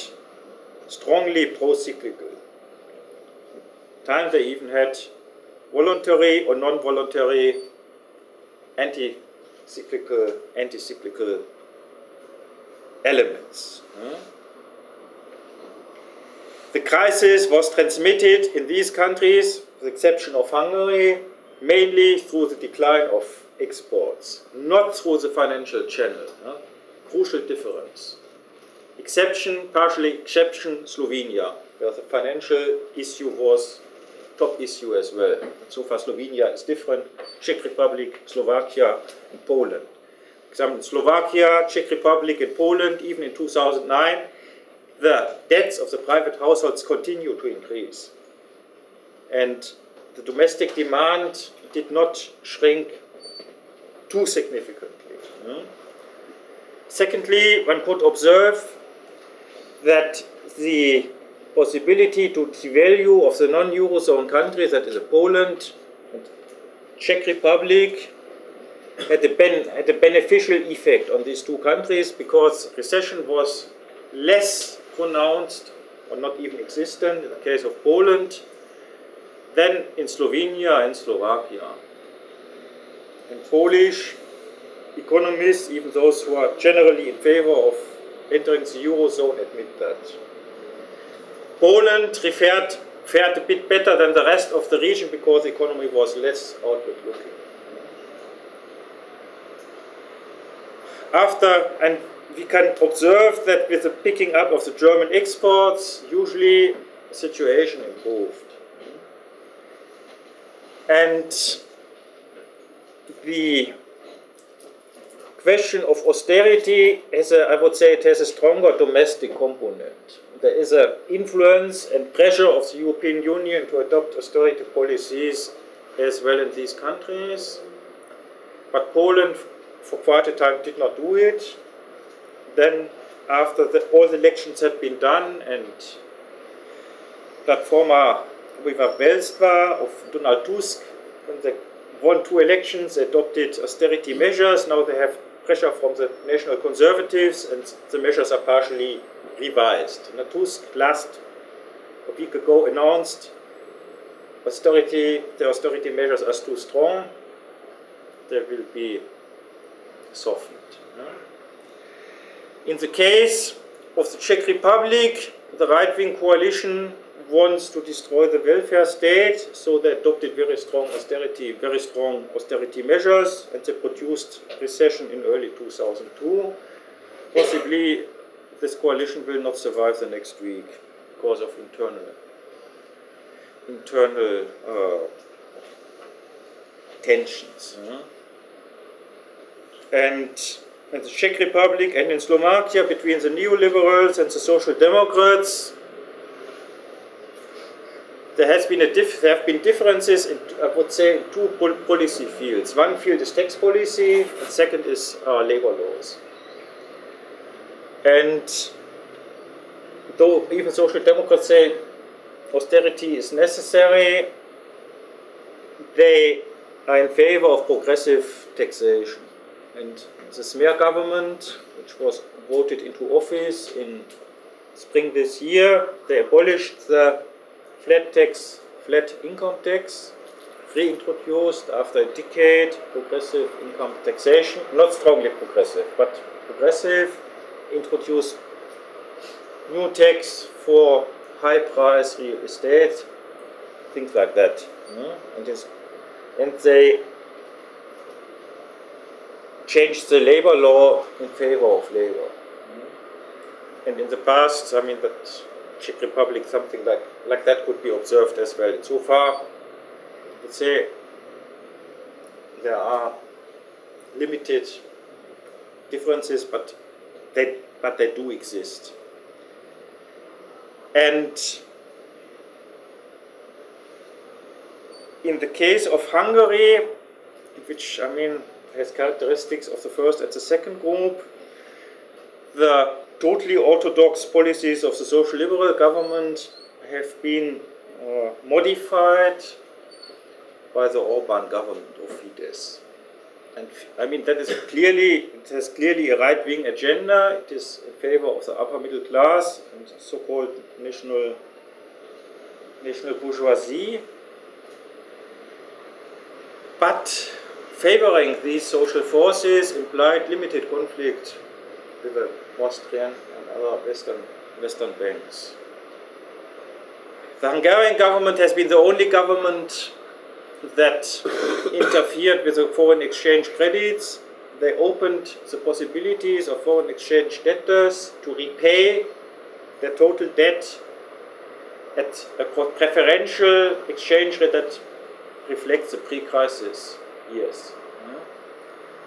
strongly pro-cyclical. At times they even had voluntary or non-voluntary anti-cyclical, anti-cyclical elements. Hmm? The crisis was transmitted in these countries, with the exception of Hungary, mainly through the decline of exports, not through the financial channel. Huh? Crucial difference. Exception, partially exception, Slovenia, where the financial issue was top issue as well. And so far, Slovenia is different. Czech Republic, Slovakia, and Poland. For example, in Slovakia, Czech Republic, and Poland, even in two thousand nine, the debts of the private households continue to increase. And the domestic demand did not shrink too significantly. Hmm? Secondly, one could observe that the possibility to devalue of the non-Eurozone countries, that is Poland and Czech Republic, had a, ben had a beneficial effect on these two countries, because recession was less pronounced or not even existent in the case of Poland than in Slovenia and Slovakia. And Polish economists, even those who are generally in favor of entering the Eurozone, admit that. Poland fared, fared a bit better than the rest of the region because the economy was less outward-looking. After, and we can observe that with the picking up of the German exports, usually the situation improved. And the question of austerity has a, I would say it has a stronger domestic component. There is an influence and pressure of the European Union to adopt austerity policies as well in these countries. But Poland for quite a time did not do it. Then after the, all the elections had been done and Platforma Belstva of Donald Tusk, when they won two elections, adopted austerity measures. Now they have pressure from the national conservatives, and the measures are partially revised. Tusk last a week ago announced austerity, the austerity measures are too strong, they will be softened. In the case of the Czech Republic, the right-wing coalition wants to destroy the welfare state, so they adopted very strong austerity, very strong austerity measures, and they produced recession in early two thousand two. Possibly, this coalition will not survive the next week because of internal internal uh, tensions. Mm-hmm. And in the Czech Republic and in Slovakia, between the neoliberals and the social democrats, there has been a diff there have been differences in, I would say, in two pol policy fields. One field is tax policy, and second is uh, labor laws. And though even social democrats say austerity is necessary, they are in favor of progressive taxation. And the Smer government, which was voted into office in spring this year, they abolished the flat tax, flat income tax, reintroduced after a decade progressive income taxation, not strongly progressive, but progressive, introduced new tax for high price real estate, things like that. Mm-hmm. and, this, and they changed the labor law in favor of labor. Mm-hmm. And in the past, I mean, that Czech Republic, something like, like that could be observed as well. And so far, I would say there are limited differences, but they, but they do exist. And in the case of Hungary, which, I mean, has characteristics of the first and the second group, the totally orthodox policies of the social liberal government have been uh, modified by the Orban government of Fidesz. And I mean, that is clearly, it has clearly a right-wing agenda. It is in favor of the upper middle class and so-called national, national bourgeoisie. But favoring these social forces implied limited conflict with the Austrian and other Western, Western banks. The Hungarian government has been the only government that interfered with the foreign exchange credits. They opened the possibilities of foreign exchange debtors to repay their total debt at a preferential exchange rate that reflects the pre-crisis years. Yeah.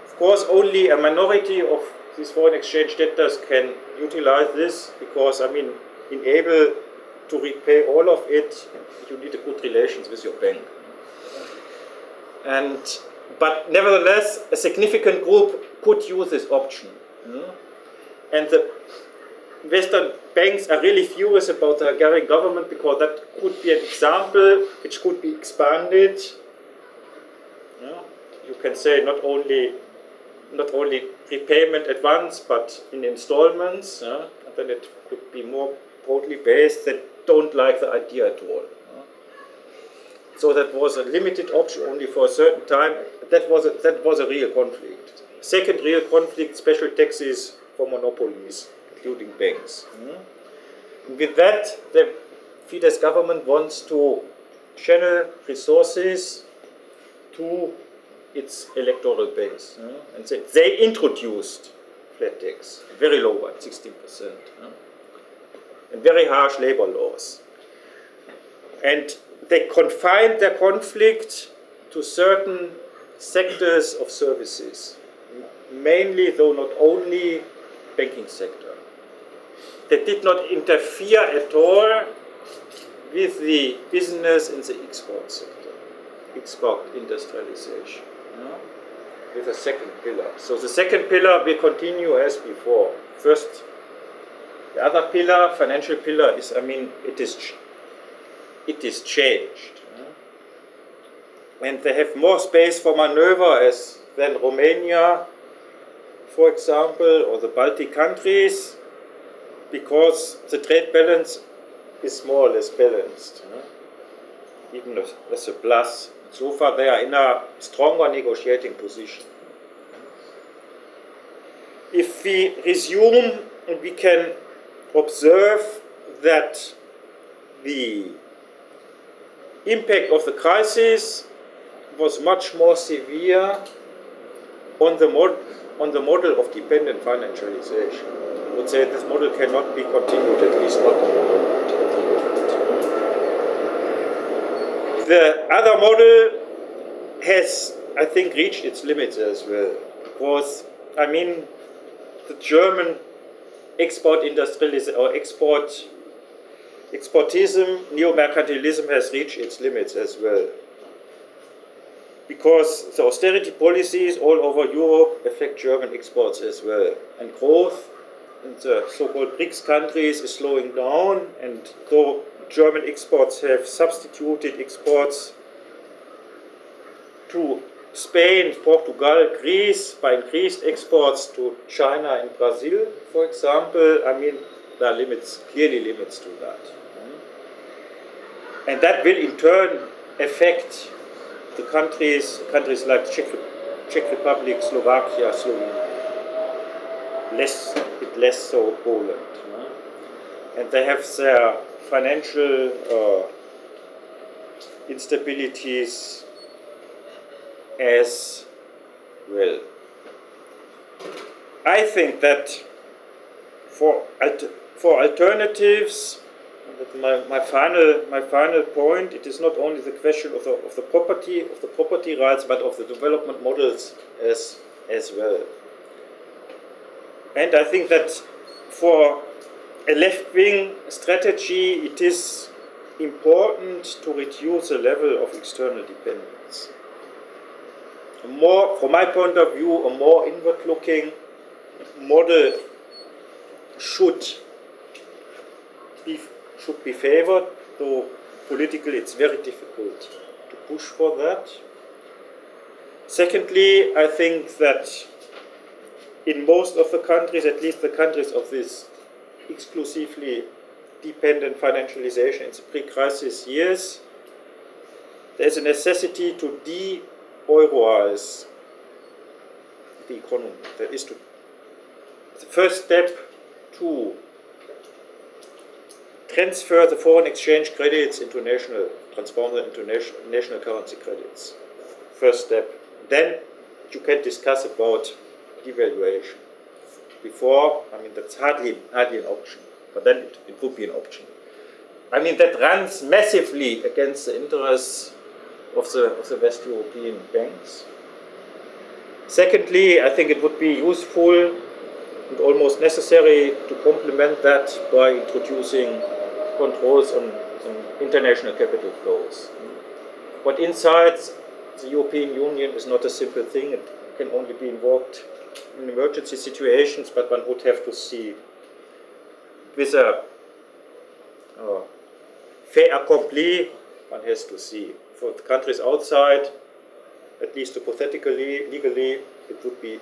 Of course, only a minority of these foreign exchange debtors can utilize this, because, I mean, in able to repay all of it, you need a good relations with your bank. And, but nevertheless, a significant group could use this option. Mm-hmm. And the Western banks are really furious about the Hungarian government, because that could be an example which could be expanded. Yeah. You can say not only, not only repayment at once, but in installments. Yeah. And then it could be more broadly based. They don't like the idea at all. So that was a limited option, only for a certain time. That was a, that was a real conflict. Second real conflict, special taxes for monopolies, including banks. Mm-hmm. With that, the Fidesz government wants to channel resources to its electoral base. Mm-hmm. And they, they introduced flat tax, very low one, sixteen percent. Mm-hmm. And very harsh labor laws. And they confined their conflict to certain sectors of services, mainly, though not only, banking sector. They did not interfere at all with the business in the export sector, export industrialization, yeah, with the second pillar. So the second pillar will continue as before. First, the other pillar, financial pillar, is, I mean, it is It is changed. And they have more space for maneuver as than Romania, for example, or the Baltic countries, because the trade balance is more or less balanced, even as a plus. So far, they are in a stronger negotiating position. If we resume, we can observe that the impact of the crisis was much more severe on the, mod on the model of dependent financialization. I would say this model cannot be continued, at least not at the moment. The other model has, I think, reached its limits as well. Because, I mean, the German export industrialism or export exportism, neo-mercantilism has reached its limits as well. Because the austerity policies all over Europe affect German exports as well. And growth in the so-called BRICS countries is slowing down, and though German exports have substituted exports to Spain, Portugal, Greece by increased exports to China and Brazil, for example, I mean, there are limits, clearly limits to that. And that will in turn affect the countries, countries like Czech, Czech Republic, Slovakia, Slovenia, less, a bit less so Poland. And they have their financial uh, instabilities as well. I think that for, for alternatives, my, my, final, my final point, it is not only the question of the, of the property, of the property rights, but of the development models as, as well. And I think that for a left-wing strategy, it is important to reduce the level of external dependence. A more, from my point of view, a more inward-looking model should be, should be favored, though politically it's very difficult to push for that. Secondly, I think that in most of the countries, at least the countries of this exclusively dependent financialization in the pre-crisis years, there is a necessity to de-euroize the economy. That is to, the first step to transfer the foreign exchange credits into national, transform them into national, national currency credits. First step. Then you can discuss about devaluation. Before, I mean, that's hardly, hardly an option, but then it, it would be an option. I mean, that runs massively against the interests of the, of the West European banks. Secondly, I think it would be useful and almost necessary to complement that by introducing controls on, on international capital flows. What inside the European Union is not a simple thing, it can only be invoked in emergency situations, but one would have to see with a uh, fait accompli, one has to see. For the countries outside, at least hypothetically, legally, it would be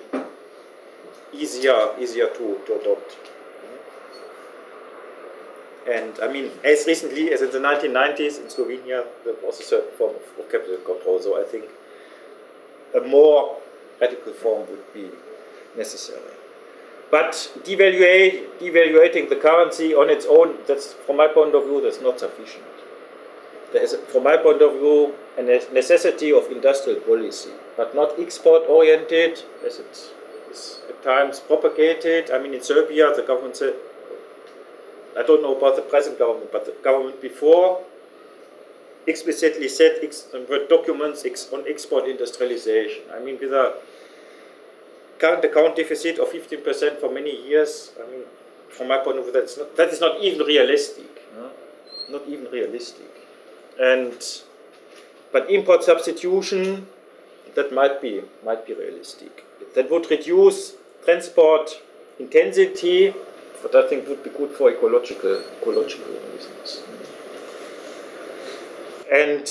easier, easier to, to adopt. And I mean, as recently as in the nineteen nineties in Slovenia, there was a certain form of capital control, so I think a more radical form would be necessary. But devaluate, devaluating the currency on its own, that's, from my point of view, that's not sufficient. There is, from my point of view, a necessity of industrial policy, but not export-oriented, as it is at times propagated. I mean, in Serbia, the government said, I don't know about the present government, but the government before explicitly said ex documents ex on export industrialization. I mean, with a current account deficit of fifteen percent for many years, I mean, from my point of view, that's not, that is not even realistic. No? Not even realistic. And, but import substitution, that might be, might be realistic. That would reduce transport intensity, but I think would be good for ecological, ecological reasons. And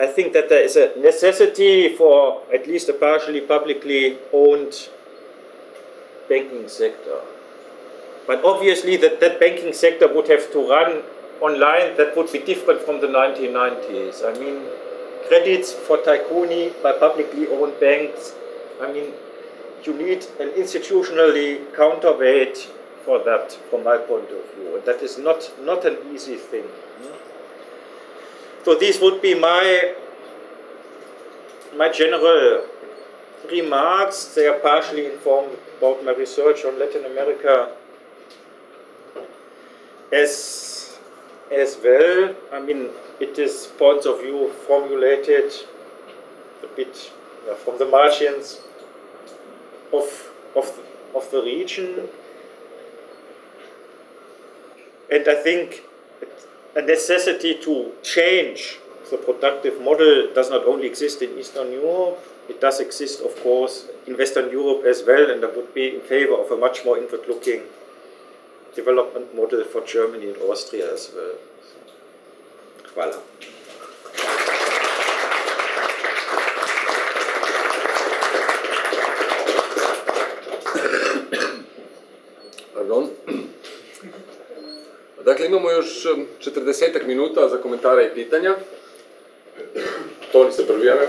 I think that there is a necessity for at least a partially publicly owned banking sector. But obviously that, that banking sector would have to run online. That would be different from the nineteen nineties. I mean, credits for tycoon by publicly owned banks, I mean, you need an institutionally counterweight for that, from my point of view. And that is not, not an easy thing. So these would be my, my general remarks. They are partially informed about my research on Latin America as, as well. I mean, it is points of view formulated a bit yeah, from the margins of, of, of the region. And I think a necessity to change the productive model does not only exist in Eastern Europe, it does exist, of course, in Western Europe as well, and I would be in favor of a much more inward-looking development model for Germany and Austria as well. Voilà. Pardon. Dakle, imamo još četrdesetak minuta za komentare I pitanja. Tony se prvi javio.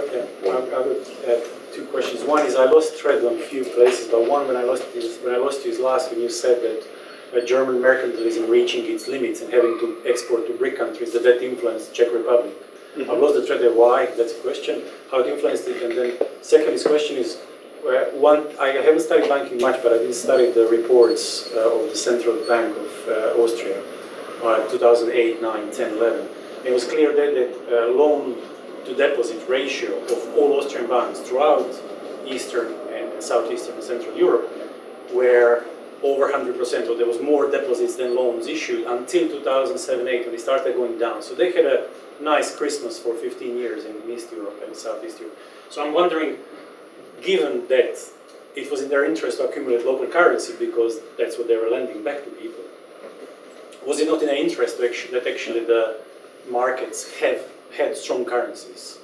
Two questions. One is, I lost thread on a few places, but one when I lost is when I lost you is last when you said that uh, German mercantilism reaching its limits and having to export to BRIC countries, that that influenced Czech Republic. Mm-hmm. I've lost the thread there. Why? That's a question. How it influenced it, and then second is question is uh, one. I haven't studied banking much, but I did study the reports uh, of the Central Bank of uh, Austria, uh, two thousand eight, nine, ten, eleven. It was clear there that uh, loan to deposit ratio of all Austrian banks throughout Eastern and Southeastern and Central Europe were over one hundred percent, or there was more deposits than loans issued until two thousand seven, eight, when it started going down. So they had a nice Christmas for fifteen years in East Europe and Southeast Europe. So I'm wondering, given that it was in their interest to accumulate local currency because that's what they were lending back to people, was it not in their interest to actually, that actually the markets have had strong currencies,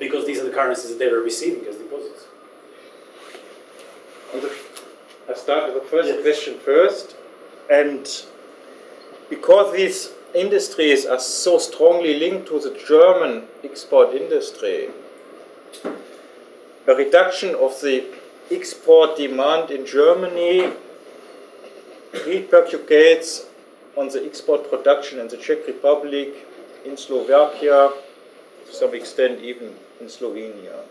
because these are the currencies that they were receiving as deposits? I start with the first yes. question first, and because these industries are so strongly linked to the German export industry, a reduction of the export demand in Germany repercutates on the export production in the Czech Republic, in Slovakia, to some extent even in Slovenia,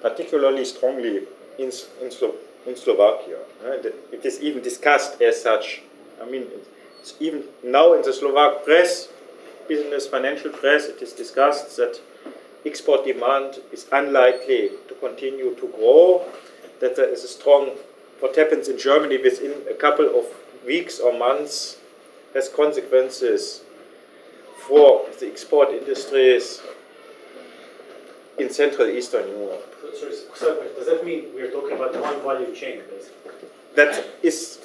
particularly strongly in, in, Slo in Slovakia. It is even discussed as such. I mean, it's even now in the Slovak press, business, financial press, it is discussed that export demand is unlikely to continue to grow, that there is a strong, what happens in Germany within a couple of weeks or months has consequences for the export industries in Central Eastern Europe. So, sorry, does that mean we're talking about one value chain, basically? That is,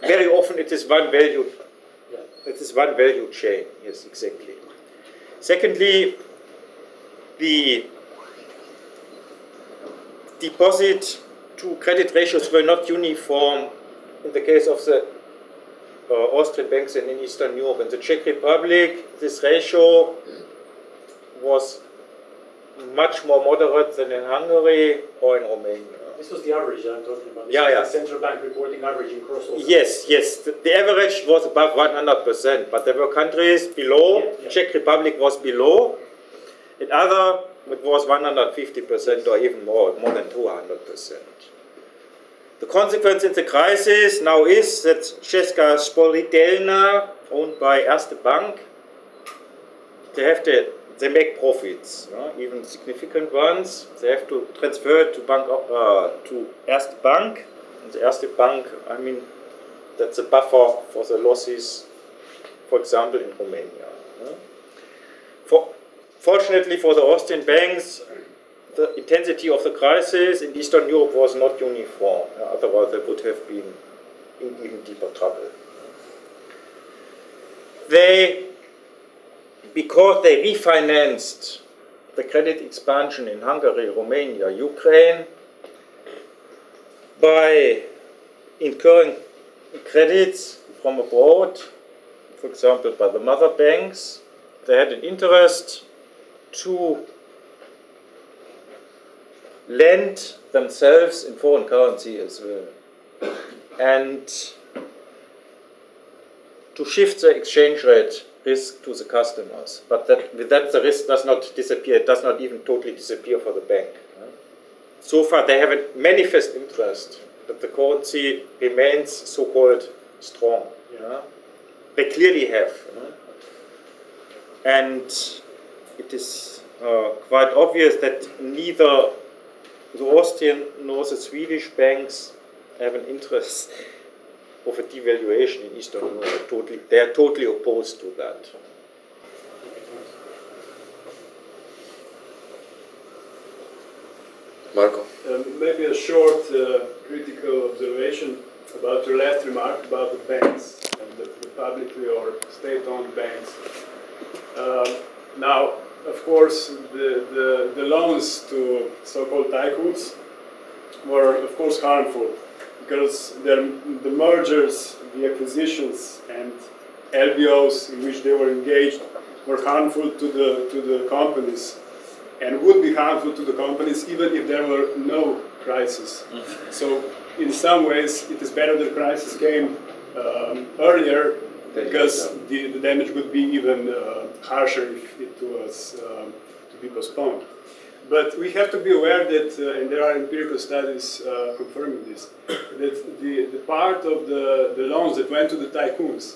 very often it is one value, yeah. it is one value chain, yes, exactly. Secondly, the deposit to credit ratios were not uniform in the case of the Uh, Austrian banks and in Eastern Europe. In the Czech Republic, this ratio was much more moderate than in Hungary or in Romania. This was the average I'm talking about. This yeah, yeah. The central bank reporting average in crossover. Yes, yes. The, the average was above one hundred percent, but there were countries below. Yeah, yeah. Czech Republic was below. In other, it was one hundred fifty percent or even more, more than two hundred percent. The consequence in the crisis now is that Česká spořitelna, owned by Erste Bank, they have to, they make profits, no? Even significant ones. They have to transfer to bank uh, to Erste Bank. And the Erste Bank, I mean, that's a buffer for the losses, for example, in Romania. No? For, fortunately for the Austrian banks, the intensity of the crisis in Eastern Europe was not uniform, otherwise they would have been in even deeper trouble. They, because they refinanced the credit expansion in Hungary, Romania, Ukraine, by incurring credits from abroad, for example by the mother banks, they had an interest to lend themselves in foreign currency as well, and to shift the exchange rate risk to the customers. But that, with that, the risk does not disappear. It does not even totally disappear for the bank. So far, they have a manifest interest that the currency remains so-called strong. Yeah. They clearly have. and it is uh, quite obvious that neither the Austrian nor the Swedish banks have an interest of a devaluation in Eastern Europe. Totally, they are totally opposed to that. Marco. Um, maybe a short uh, critical observation about your last remark about the banks, and the, the publicly or state-owned banks. Uh, now, of course, the, the, the loans to so-called tycoons were, of course, harmful, because the mergers, the acquisitions, and L B Os in which they were engaged were harmful to the, to the companies, and would be harmful to the companies even if there were no crisis. So, in some ways, it is better the crisis came um, earlier, because the, the damage would be even uh, harsher if it was um, to be postponed. But we have to be aware that, uh, and there are empirical studies uh, confirming this, that the, the part of the, the loans that went to the tycoons,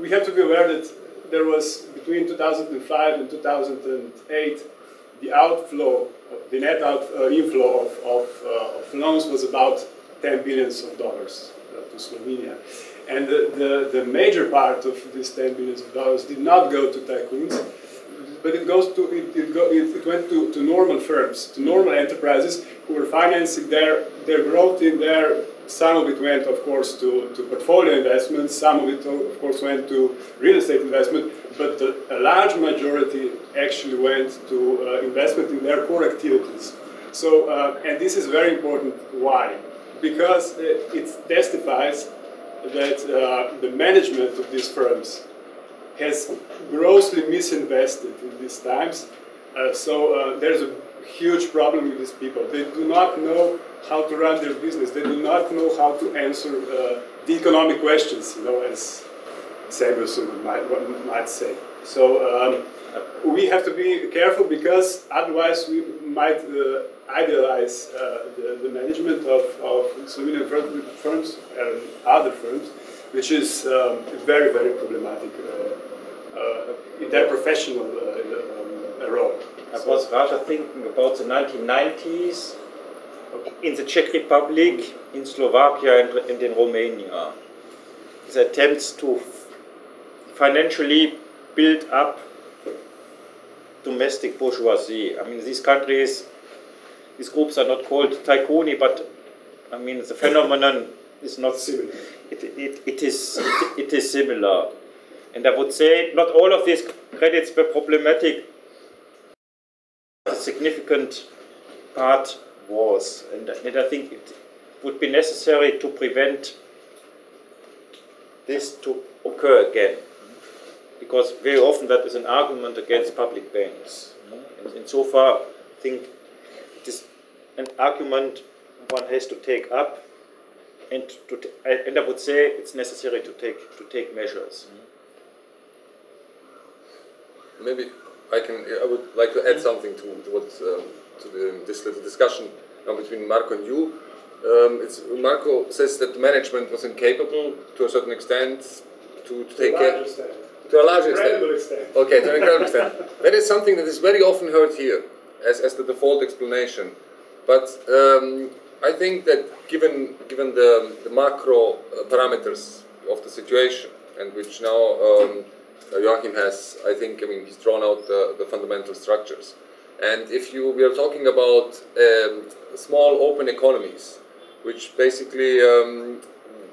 we have to be aware that there was, between two thousand five and two thousand eight, the outflow, the net out, uh, inflow of, of, uh, of loans was about ten billion dollars uh, to Slovenia. And the, the, the major part of this ten billion dollars did not go to tycoons, but it goes to it, it, go, it, it went to, to normal firms, to normal enterprises who were financing their their growth in their. Some of it went, of course, to, to portfolio investments. Some of it, of course, went to real estate investment. But the, a large majority actually went to uh, investment in their core activities. So, uh, and this is very important. Why? Because it, it testifies that uh, the management of these firms has grossly misinvested in these times, uh, so uh, there's a huge problem with these people. They do not know how to run their business. They do not know how to answer uh, the economic questions, you know, as Samuelson might, might say. So um, we have to be careful, because otherwise we might uh, idealize uh, the, the management of, of Slovenian firms and other firms, which is um, very, very problematic uh, uh, in their professional uh, role. I so. was rather thinking about the nineteen nineties in the Czech Republic, in Slovakia, and, and in Romania. The attempts to financially build up domestic bourgeoisie. I mean, these countries, these groups are not called tycoon, but I mean, the phenomenon is not similar. It, it, it, is, it, it is similar. And I would say not all of these credits were problematic. A significant part was. And, and I think it would be necessary to prevent this to occur again. Because very often that is an argument against public banks. And, and so far, I think it is an argument one has to take up. And, to t and I would say it's necessary to take to take measures. Maybe I can. I would like to add something to, to what um, to the, this little discussion now between Marco and you. Um, it's, Marco says that management was incapable, to a certain extent, to, to take care. To a large extent. extent. Okay, to an incredible extent. That is something that is very often heard here as as the default explanation, but. Um, I think that given given the, the macro parameters of the situation, and which now um, Joachim has, I think, I mean, he's drawn out the, the fundamental structures. And if you we are talking about um, small open economies, which basically um,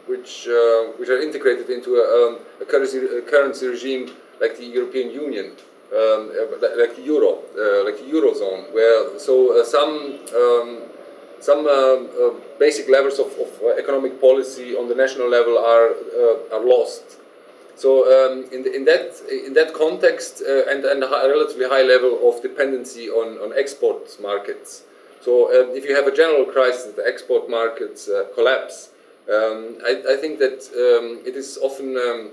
which uh, which are integrated into a, a currency a currency regime like the European Union, um, like the euro, uh, like the eurozone, where so uh, some. Um, Some uh, uh, basic levels of, of economic policy on the national level are uh, are lost. So um, in the, in that in that context uh, and and a relatively high level of dependency on on export markets. So uh, if you have a general crisis, the export markets uh, collapse. Um, I, I think that um, it is often. Um,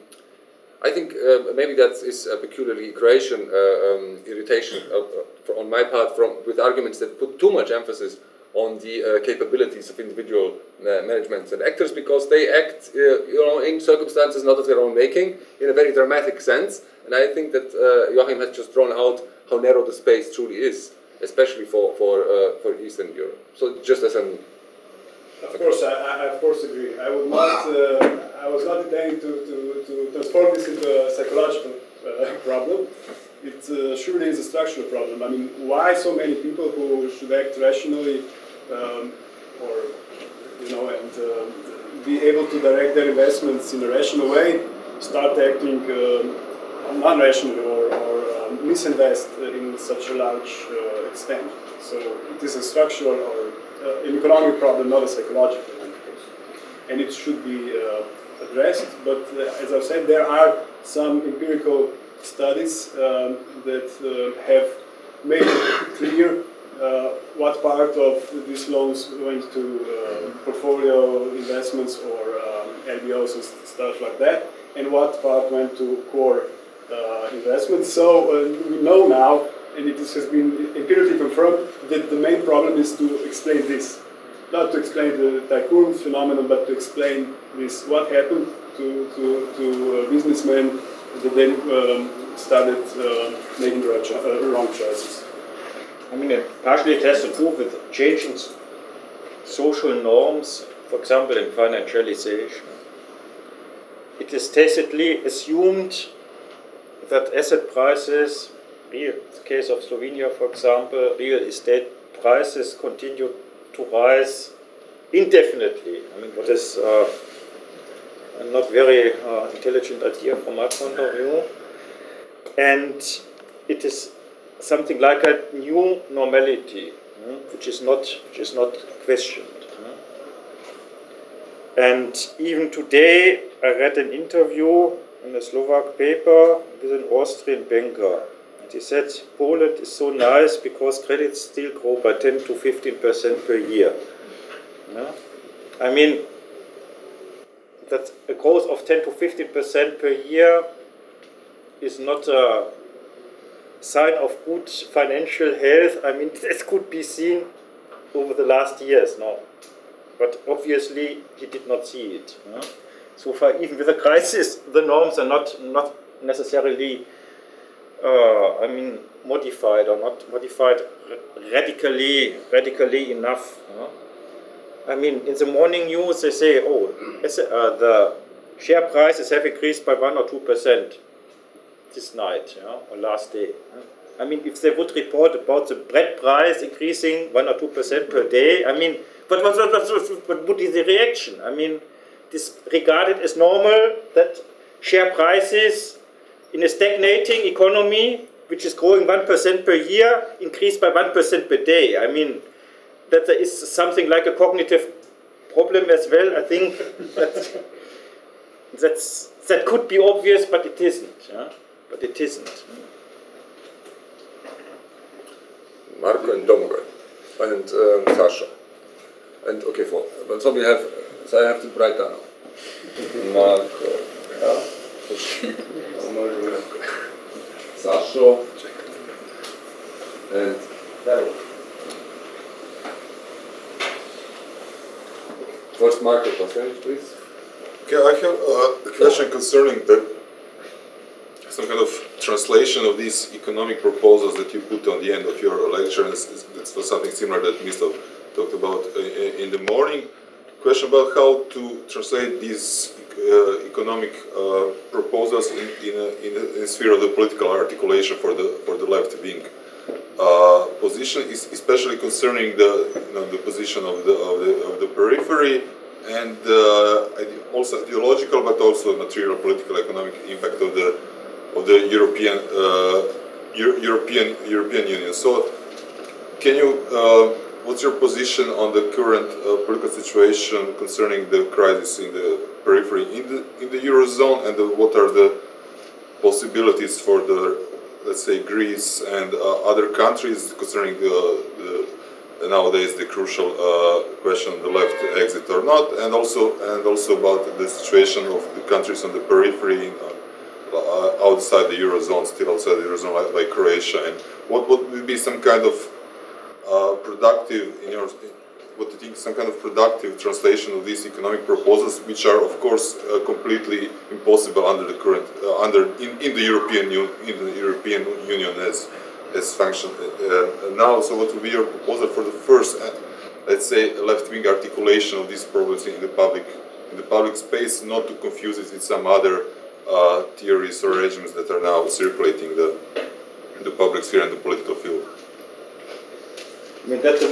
I think uh, maybe that is a peculiarly Croatian uh, um, irritation of, uh, on my part from with arguments that put too much emphasis on the uh, capabilities of individual uh, managements and actors, because they act, uh, you know, in circumstances not of their own making, in a very dramatic sense. And I think that uh, Joachim has just drawn out how narrow the space truly is, especially for for uh, for Eastern Europe. So just as an of course, I, I of course agree. I would not. Uh, I was not intending to, to to transform this into a psychological uh, problem. It uh, surely is a structural problem. I mean, why so many people who should act rationally, um, or you know, and uh, be able to direct their investments in a rational way, start acting um, non-rationally or, or um, misinvest in such a large uh, extent? So it is a structural or uh, an economic problem, not a psychological one, of course. And it should be uh, addressed. But uh, as I've said, there are some empirical studies um, that uh, have made it clear uh, what part of these loans went to uh, portfolio investments or um, L B Os and stuff like that, and what part went to core uh, investments. So uh, we know now, and it has been empirically confirmed, that the main problem is to explain this. Not to explain the tycoon phenomenon, but to explain this. What happened to, to, to uh, businessmen that they um, started uh, making wrong choices? I mean, partially it has to do with change in social norms, for example, in financialization. It is tacitly assumed that asset prices, in the case of Slovenia, for example, real estate prices continue to rise indefinitely. I mean, what is uh, a not very uh, intelligent idea from my point of view. And it is something like a new normality, yeah, which is not which is not questioned. Yeah. And even today, I read an interview in a Slovak paper with an Austrian banker. And he said, Poland is so nice because credits still grow by ten to fifteen percent per year. Yeah. I mean, that a growth of ten to fifteen percent per year is not a sign of good financial health. I mean, this could be seen over the last years now. But obviously, he did not see it. Yeah? So far, even with the crisis, the norms are not, not necessarily, uh, I mean, modified or not modified radically, radically enough. Yeah? I mean, in the morning news they say, oh, uh, the share prices have increased by one or two percent this night, yeah, or last day. Yeah. I mean, if they would report about the bread price increasing one or two percent per day, I mean, but what, what, what, what would be the reaction? I mean, it is regarded as normal that share prices in a stagnating economy, which is growing one percent per year, increase by one percent per day. I mean, that there is something like a cognitive problem as well. I think that that's, that could be obvious, but it isn't. Yeah? But it isn't. Marco and Domagoj and um, Sasha and okay, for but so we have. So I have to write down. Marco, yeah. Sasha and Daryl. First, Marco, please. Okay, I have a question concerning the some kind of translation of these economic proposals that you put on the end of your lecture, and it was something similar that Mislav talked about in the morning. Question about how to translate these uh, economic uh, proposals in in a, in, a, in a sphere of the political articulation for the for the left wing Uh, position, is especially concerning the you know, the position of the of the, of the periphery and uh, also ideological, but also material, political, economic impact of the of the European uh, Euro European European Union. So, can you? Uh, what's your position on the current uh, political situation concerning the crisis in the periphery in the in the Eurozone, and the, what are the possibilities for the, let's say, Greece and uh, other countries concerning the, the nowadays the crucial uh, question of the left exit or not, and also and also about the situation of the countries on the periphery, uh, outside the Eurozone, still outside the Eurozone, like, like Croatia, and what would be some kind of uh, productive, in your what I think some kind of productive translation of these economic proposals, which are of course uh, completely impossible under the current uh, under in, in the European Union in the European Union as as function uh, now. So what would be your proposal for the first, uh, let's say, left-wing articulation of these problems in the public in the public space, not to confuse it with some other uh, theories or regimes that are now circulating the the public sphere and the political field? I mean, that's a,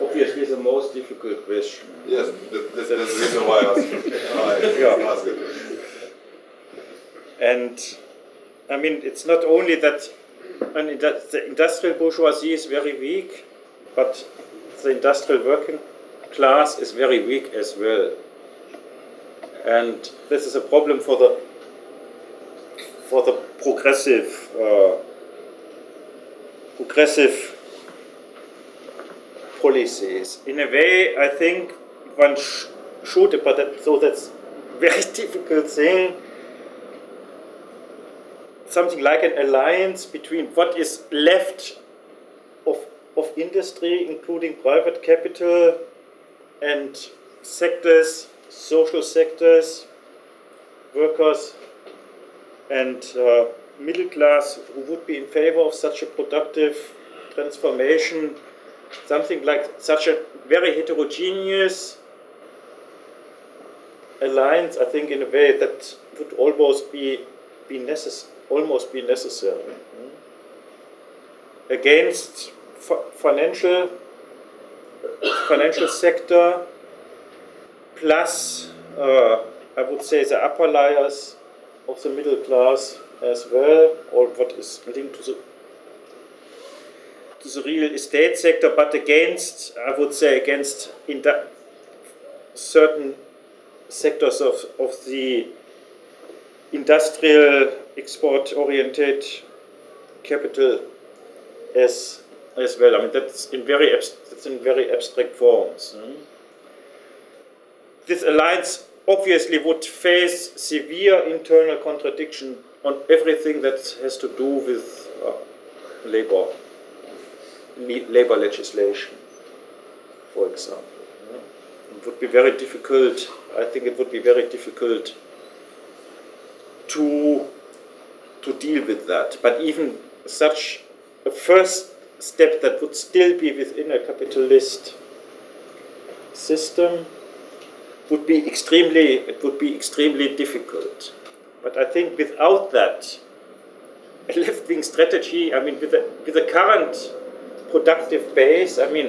obviously the most difficult question. Yes, that, that's, that's the reason why I asked it. I asked it. And I mean, it's not only that, I mean, that the industrial bourgeoisie is very weak, but the industrial working class is very weak as well. And this is a problem for the for the progressive uh, progressive policies. In a way, I think one sh should, but that, so that's a very difficult thing, something like an alliance between what is left of, of industry, including private capital, and sectors, social sectors, workers, and uh, middle class who would be in favor of such a productive transformation. Something like such a very heterogeneous alliance, I think, in a way that would almost be, be necess almost be necessary mm-hmm. against f financial financial sector plus uh, I would say the upper layers of the middle class as well, or what is linked to the to the real estate sector, but against, I would say, against certain sectors of, of the industrial export-oriented capital as as well. I mean, that's in very that's in very abstract forms. Mm. This alliance obviously would face severe internal contradiction on everything that has to do with uh, labor. labor legislation, for example. It would be very difficult, I think it would be very difficult to, to deal with that. But even such a first step that would still be within a capitalist system would be extremely, it would be extremely difficult. But I think without that, a left-wing strategy, I mean, with the, with the current productive base, I mean,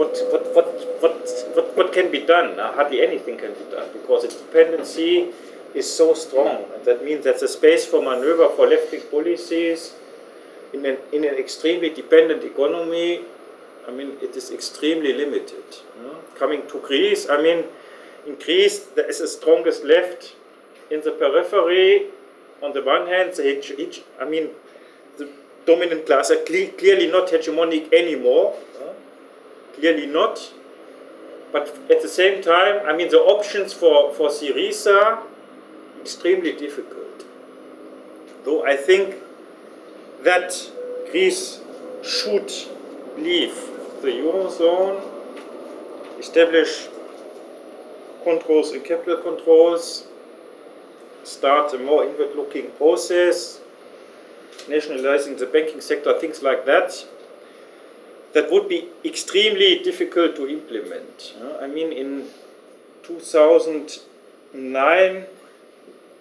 what what what what what, what can be done? Uh, hardly anything can be done because its dependency is so strong, and that means that the space for maneuver for left-wing policies in an in an extremely dependent economy, I mean, it is extremely limited. Mm-hmm. Coming to Greece, I mean, in Greece there is the strongest left in the periphery. On the one hand, the I mean. dominant class are cle clearly not hegemonic anymore, huh? clearly not. But at the same time, I mean, the options for, for Syriza are extremely difficult. Though I think that Greece should leave the Eurozone, establish controls and capital controls, start a more inward-looking process, nationalizing the banking sector, things like that, that would be extremely difficult to implement. I mean, in two thousand nine,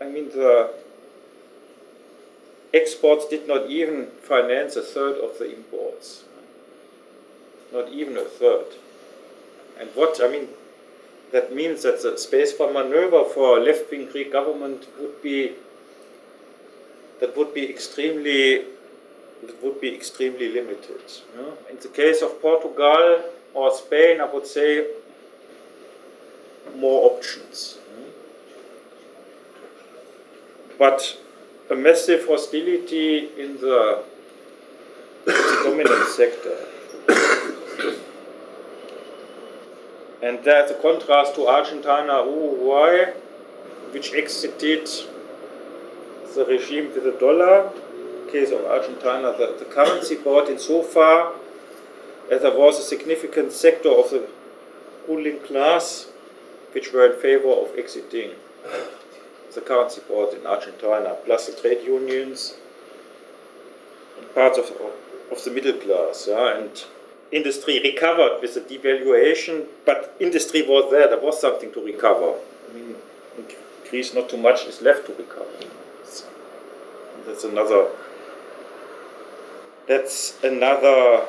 I mean, the exports did not even finance a third of the imports. Not even a third. And what, I mean, that means that the space for maneuver for a left-wing Greek government would be That would be extremely, that would be extremely limited. Yeah. In the case of Portugal or Spain, I would say more options. Mm. But a massive hostility in the dominant sector, and there's a contrast to Argentina, Uruguay, which exited the regime with the dollar. In the case of Argentina, the, the currency board insofar as there was a significant sector of the ruling class which were in favor of exiting the currency board in Argentina, plus the trade unions and parts of, of the middle class. Yeah? And industry recovered with the devaluation, but industry was there, there was something to recover. I mean, in Greece not too much is left to recover. That's another, that's another,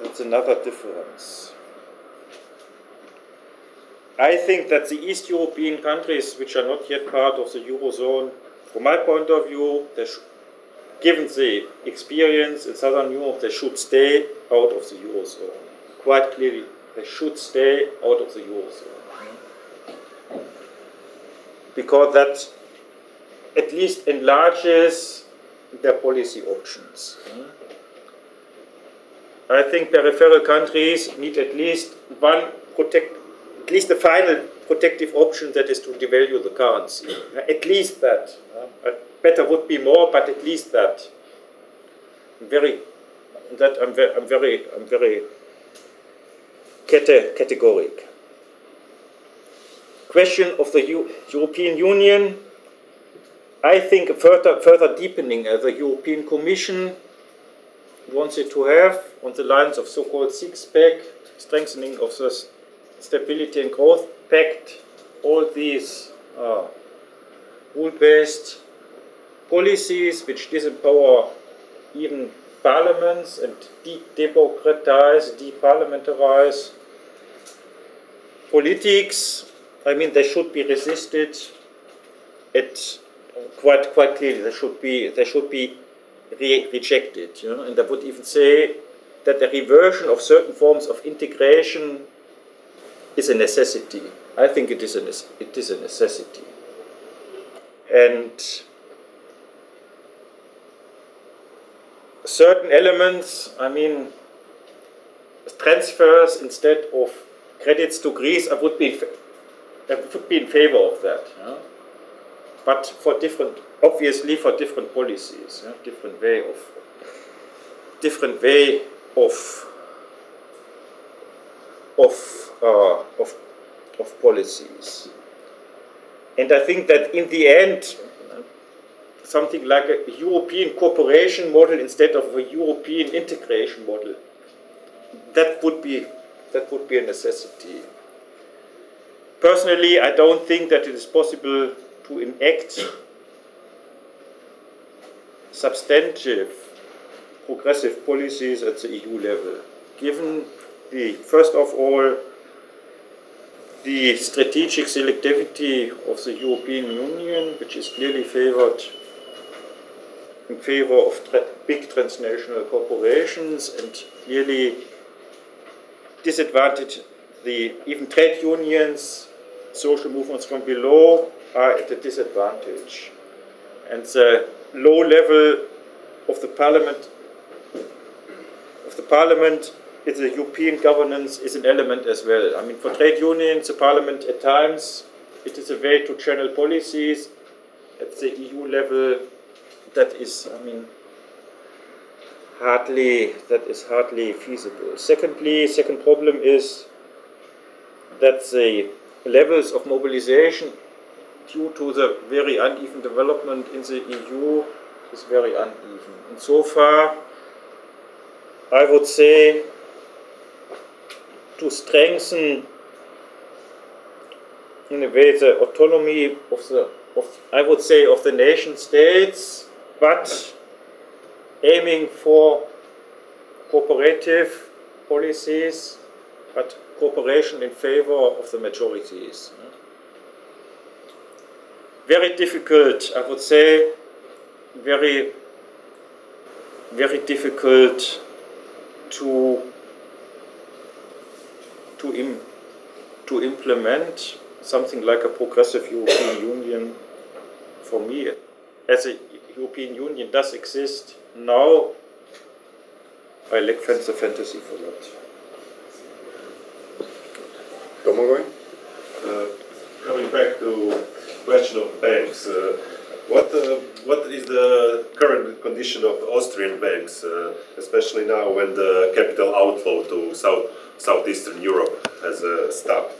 that's another difference. I think that the East European countries, which are not yet part of the Eurozone, from my point of view, they should, given the experience in Southern Europe, they should stay out of the Eurozone. Quite clearly, they should stay out of the Eurozone. Because that at least enlarges their policy options. I think peripheral countries need at least one protect, at least the final protective option, that is to devalue the currency. At least that. Better would be more, but at least that. I'm very, that I'm very, I'm very, I'm very cate categoric. Question of the U European Union. I think a further, further deepening as the European Commission wants it to have on the lines of so-called six-pack, strengthening of the Stability and Growth Pact, all these uh, rule-based policies which disempower even parliaments and de-democratize, de-parliamentarize politics. I mean, they should be resisted at quite quite clearly. They should be they should be re rejected. You know? And I would even say that the reversion of certain forms of integration is a necessity. I think it is a it is a necessity. And certain elements, I mean, transfers instead of credits to Greece, I would be, I would be in favor of that. Yeah. But for different, obviously for different policies, yeah, different way of, different way of, of, uh, of, of policies. And I think that in the end, something like a European cooperation model instead of a European integration model. That would be, that would be a necessity. Personally, I don't think that it is possible to enact substantive progressive policies at the E U level, given the, first of all, the strategic selectivity of the European Union, which is clearly favored in favor of tra big transnational corporations and clearly disadvantaged the even trade unions, social movements from below are at a disadvantage. And the low level of the parliament of the parliament is the European governance is an element as well. I mean, for trade unions, the parliament at times, it is a way to channel policies at the E U level. That is, I mean, hardly, that is hardly feasible. Secondly, second problem is that the levels of mobilization due to the very uneven development in the E U is very uneven. And so far, I would say to strengthen in a way the autonomy of the, of, I would say, of the nation states, but aiming for cooperative policies, but cooperation in favor of the majorities. Very difficult, I would say, very, very difficult to, to, im, to implement something like a progressive European Union. For me, as a European Union does exist now, I lack the fantasy for that. Domagoj? Uh, coming back to the question of banks, uh, what uh, what is the current condition of Austrian banks, uh, especially now when the capital outflow to South Southeastern Europe has uh, stopped?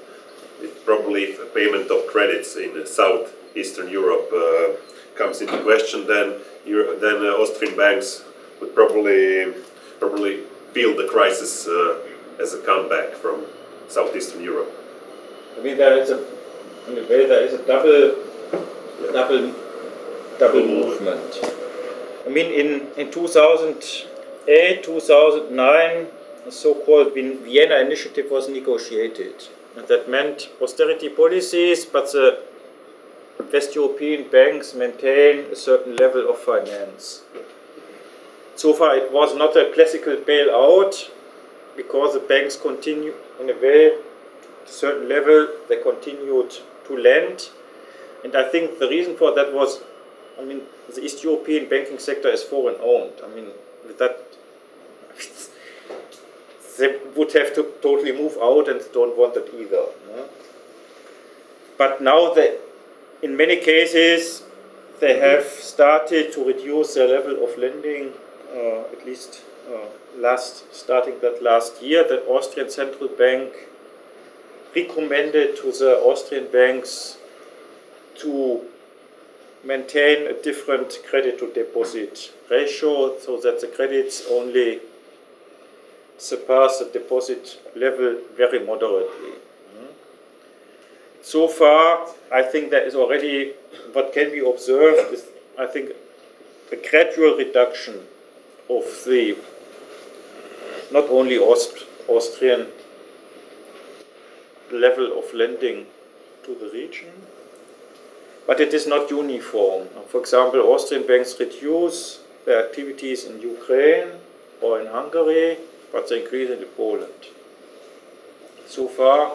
It probably, if payment of credits in Southeastern Europe uh, comes into question, then Euro then uh, Austrian banks would probably probably feel the crisis uh, as a comeback from Southeastern Europe. I mean, there is a in a way there is a double yeah. double. double movement. I mean, in, in two thousand eight, two thousand nine, the so-called Vienna Initiative was negotiated. And that meant austerity policies, but the West European banks maintain a certain level of finance. So far it was not a classical bailout, because the banks continue, in a way, to a certain level, they continued to lend. And I think the reason for that was, I mean, the East European banking sector is foreign owned. I mean, with that, they would have to totally move out and don't want that either. No? But now, they, in many cases, they have started to reduce their level of lending, uh, at least uh, last, starting that last year. The Austrian Central Bank recommended to the Austrian banks to maintain a different credit-to-deposit ratio, so that the credits only surpass the deposit level very moderately. Mm-hmm. So far, I think there is already, what can be observed is, I think, a gradual reduction of the, not only Aust- Austrian level of lending to the region, but it is not uniform. For example, Austrian banks reduce their activities in Ukraine or in Hungary, but they increase in Poland. So far,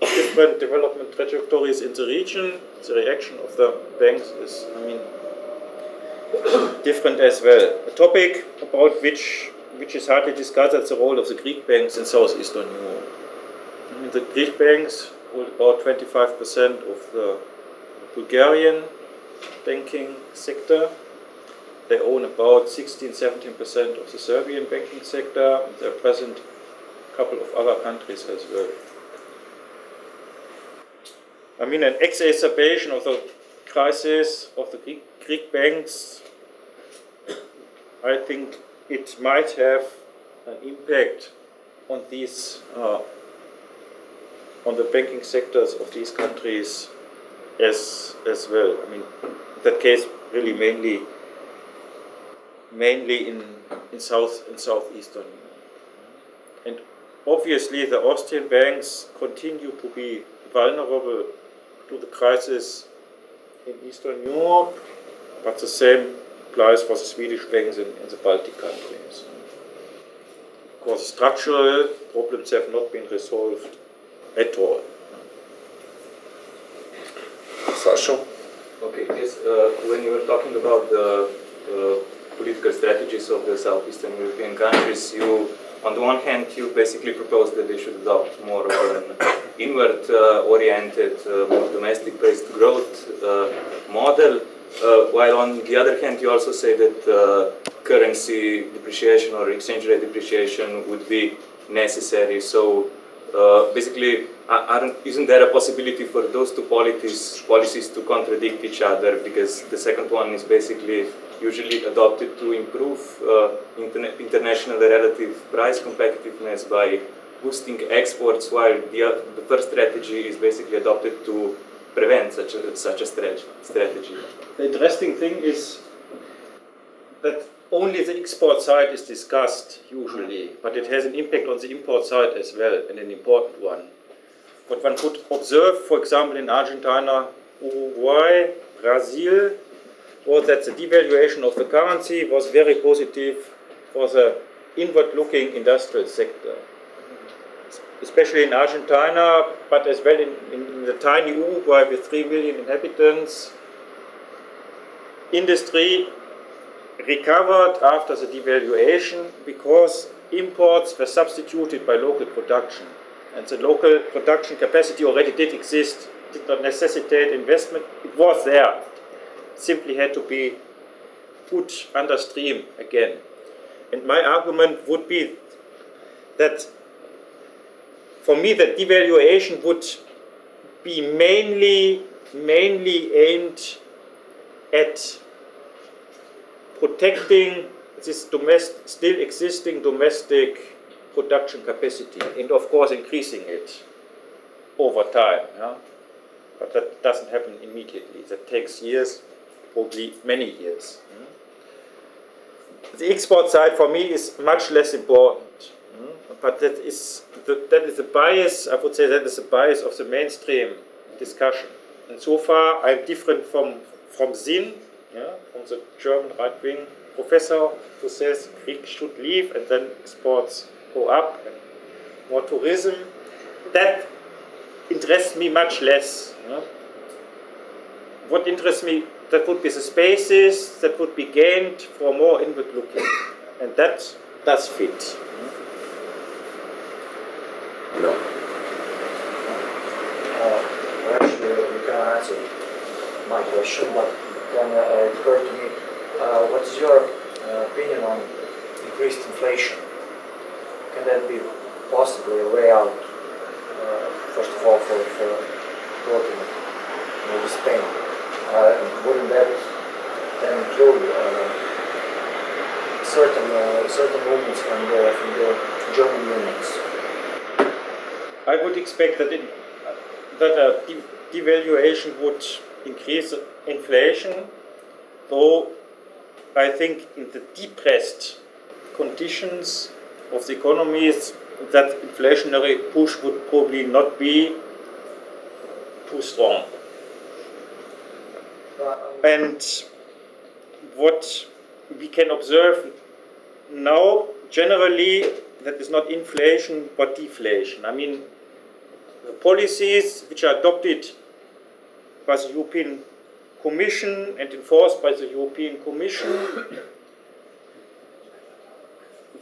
different development trajectories in the region, the reaction of the banks is, I mean, different as well. A topic about which, which is hardly discussed is the role of the Greek banks in Southeastern Europe. I mean, the Greek banks hold about twenty-five percent of the Bulgarian banking sector. They own about sixteen to seventeen percent of the Serbian banking sector. They are present in a couple of other countries as well. I mean, an exacerbation of the crisis of the Greek, Greek banks, I think it might have an impact on these, uh, on the banking sectors of these countries As, as well. I mean, in that case, really mainly, mainly in in south in southeastern Europe. And obviously, the Austrian banks continue to be vulnerable to the crisis in Eastern Europe, but the same applies for the Swedish banks in, in the Baltic countries. Because structural problems have not been resolved at all. Sasha? Okay, yes, uh, when you were talking about the uh, political strategies of the Southeastern European countries, you, on the one hand, you basically proposed that they should adopt more of an inward-oriented, uh, uh, more domestic-based growth uh, model, uh, while on the other hand, you also say that uh, currency depreciation or exchange rate depreciation would be necessary. So, uh, basically, Aren't, isn't there a possibility for those two policies, policies to contradict each other, because the second one is basically usually adopted to improve uh, interna international relative price competitiveness by boosting exports, while the, uh, the first strategy is basically adopted to prevent such a, such a strategy? The interesting thing is that only the export side is discussed usually, but it has an impact on the import side as well, and an important one. What one could observe, for example, in Argentina, Uruguay, Brazil, was that the devaluation of the currency was very positive for the inward-looking industrial sector. Especially in Argentina, but as well in, in, in the tiny Uruguay with three million inhabitants, industry recovered after the devaluation because imports were substituted by local production. And the local production capacity already did exist, did not necessitate investment, it was there. simply had to be put under stream again. And my argument would be that for me that devaluation would be mainly, mainly aimed at protecting this domestic, still existing domestic production capacity and of course increasing it over time. Yeah? But that doesn't happen immediately. That takes years, probably many years. Mm. The export side for me is much less important. Mm. But that is the, that is the bias, I would say that is the bias of the mainstream discussion. And so far I'm different from, from Zinn, yeah, from the German right-wing professor who says Greece should leave and then exports go up and more tourism. That interests me much less. Yeah. What interests me, that would be the spaces that would be gained for more inward looking. And that does fit. No. Uh, actually, you cannot answer my question, but then uh, it occurred to me, uh, what is your uh, opinion on increased inflation? Can that be possibly a way out? Uh, first of all, for working in Spain, uh, wouldn't that then include uh, certain uh, certain movements from the from the German unions? I would expect that it, that a de devaluation would increase inflation, though I think in the depressed conditions of the economies, that inflationary push would probably not be too strong. And what we can observe now, generally, that is not inflation but deflation. I mean, the policies which are adopted by the European Commission and enforced by the European Commission,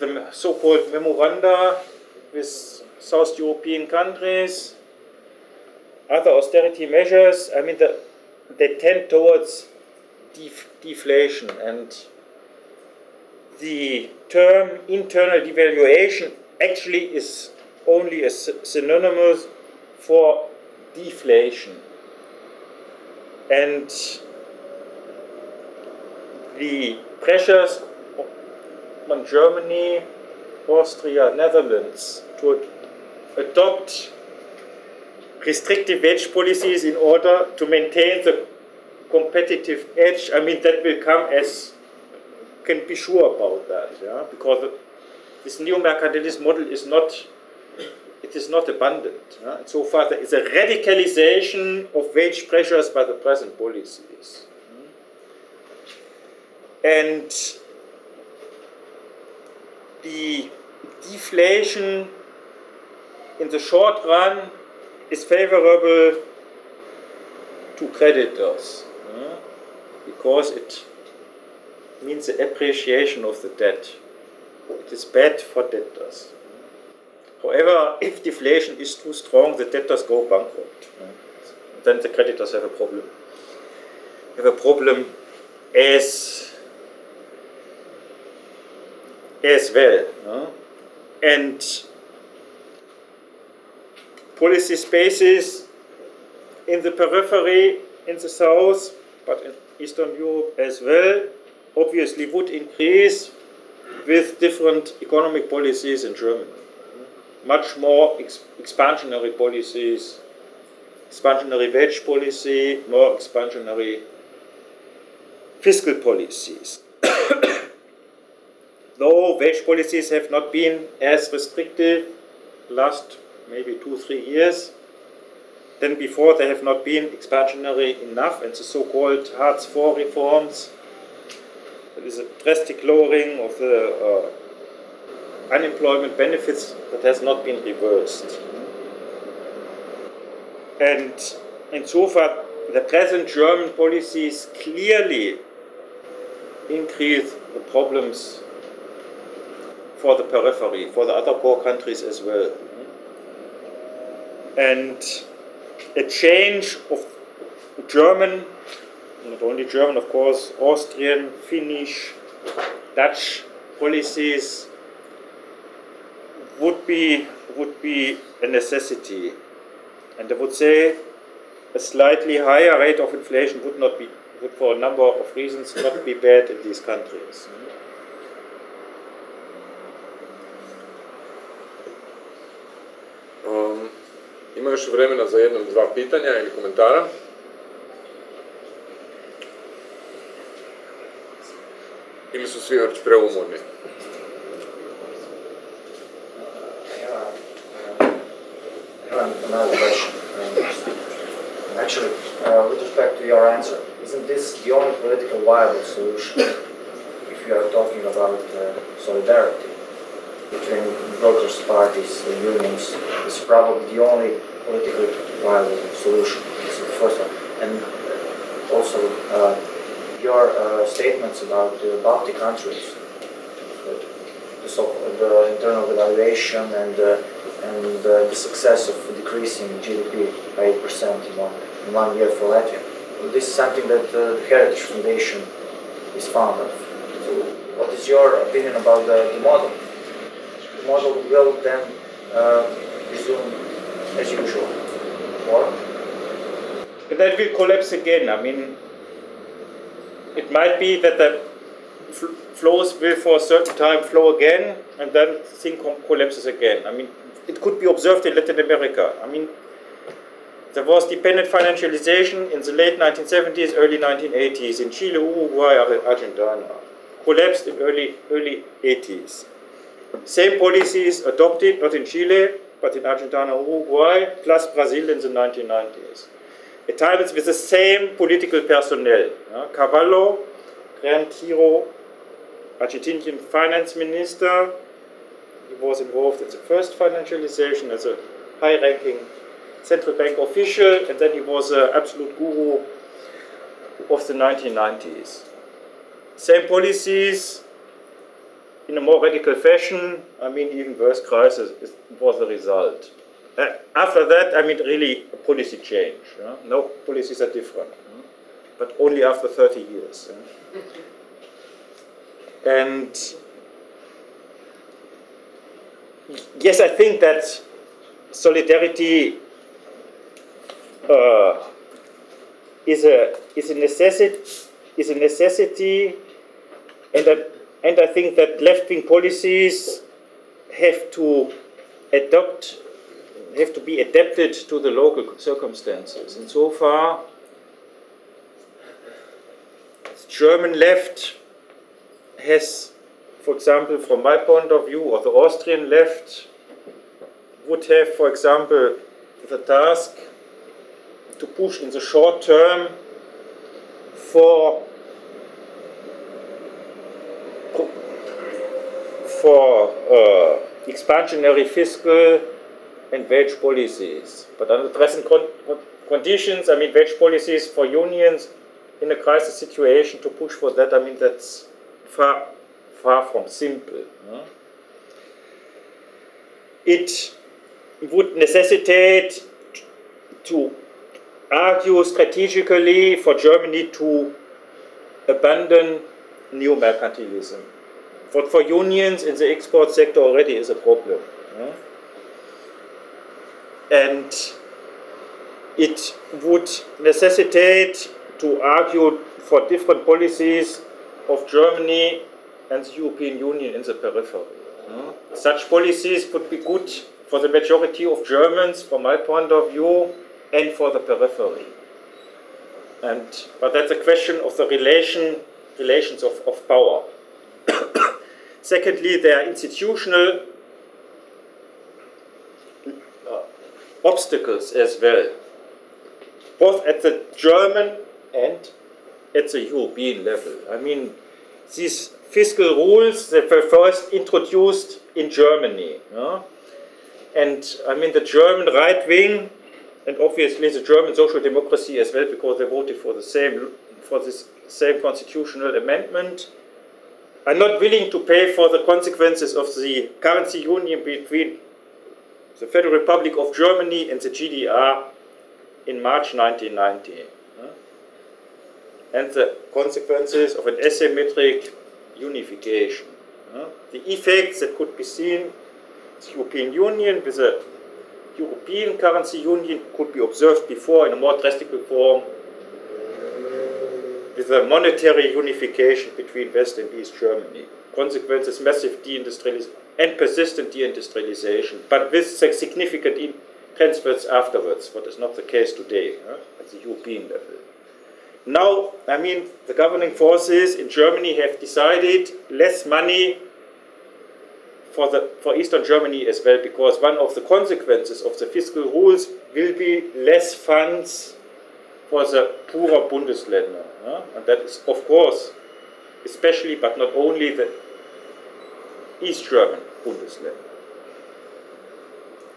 the so-called memoranda with South European countries, other austerity measures, I mean, the, they tend towards def deflation. And the term internal devaluation actually is only a synonymous for deflation. And the pressures on Germany, Austria, Netherlands to adopt restrictive wage policies in order to maintain the competitive edge. I mean, that will come as, can be sure about that, yeah? Because this neo-mercantilist model is not, it is not abundant. Yeah? And so far, there is a radicalization of wage pressures by the present policies. And the deflation in the short run is favorable to creditors, yeah? Because it means the appreciation of the debt. It is bad for debtors. However, if deflation is too strong, the debtors go bankrupt. Yeah. Then the creditors have a problem. Have a problem as as well. Yeah? And policy spaces in the periphery, in the south, but in Eastern Europe as well, obviously would increase with different economic policies in Germany. Much more ex expansionary policies, expansionary wage policy, more expansionary fiscal policies. Though wage policies have not been as restrictive last maybe two, three years, then before they have not been expansionary enough, and the so-called Hartz four reforms, that is a drastic lowering of the uh, unemployment benefits, that has not been reversed. And insofar, the present German policies clearly increase the problems for the periphery, for the other poor countries as well. And a change of German not only German, of course, Austrian, Finnish, Dutch policies would be, would be a necessity. And I would say a slightly higher rate of inflation would not be, would for a number of reasons not be bad in these countries. Um, ima još vremena za jedno, dva pitanja ili komentara. Ili su svi već preumorni? Another question. Um, actually, uh, with respect to your answer, isn't this the only political viable solution if you are talking about uh, solidarity between workers' parties and unions? It's probably the only politically viable solution. This is the first one. And also, uh, your uh, statements about the Baltic countries, the, so the internal devaluation and uh, and uh, the success of decreasing G D P by eight percent in one, in one year for Latvia. Well, this is something that uh, the Heritage Foundation is fond of. So what is your opinion about the, the model? The model will then uh, resume as usual, or? But that will collapse again. I mean, it might be that the flows will for a certain time flow again, and then thing collapses again. I mean, it could be observed in Latin America. I mean, there was dependent financialization in the late nineteen seventies, early nineteen eighties, in Chile, Uruguay, Argentina, collapsed in early, early eighties. Same policies adopted, not in Chile, but in Argentina, Uruguay, plus Brazil in the nineteen nineties. At times with the same political personnel. Uh, Cavallo, Gran Tiro, Argentinian finance minister, he was involved in the first financialization as a high-ranking central bank official, and then he was an absolute guru of the nineteen nineties. Same policies in a more radical fashion. I mean, even worse crisis was the result. Uh, after that, I mean, really a policy change. Yeah? No policies are different, yeah? But only after thirty years. Yeah? And yes, I think that solidarity uh, is a is a necessity is a necessity, and I, and I think that left-wing policies have to adopt have to be adapted to the local circumstances. And so far, the German left has. For example, from my point of view, or the Austrian left would have, for example, the task to push in the short term for for uh, expansionary fiscal and wage policies. But under present con conditions, I mean, wage policies for unions in a crisis situation, to push for that, I mean, that's far. Far from simple. Yeah? It would necessitate to argue strategically for Germany to abandon new mercantilism. What for unions in the export sector already is a problem. Yeah? And it would necessitate to argue for different policies of Germany and the European Union in the periphery. Mm. Such policies could be good for the majority of Germans, from my point of view, and for the periphery. And, but that's a question of the relation, relations of, of power. Secondly, there are institutional uh, obstacles as well, both at the German and at the European level. I mean, these fiscal rules that were first introduced in Germany. Yeah? And I mean, the German right wing, and obviously the German social democracy as well, because they voted for the same, for this same constitutional amendment, are not willing to pay for the consequences of the currency union between the Federal Republic of Germany and the G D R in March nineteen ninety. Yeah? and the consequences of an asymmetric unification. The effects that could be seen, the European Union with a European currency union could be observed before in a more drastic form with a monetary unification between West and East Germany. Consequences, massive deindustrialization and persistent deindustrialization, but with significant transfers afterwards, what is not the case today huh, at the European level. Now, I mean, the governing forces in Germany have decided less money for, the, for Eastern Germany as well, because one of the consequences of the fiscal rules will be less funds for the poorer Bundesländer. Huh? And that is, of course, especially but not only the East German Bundesländer.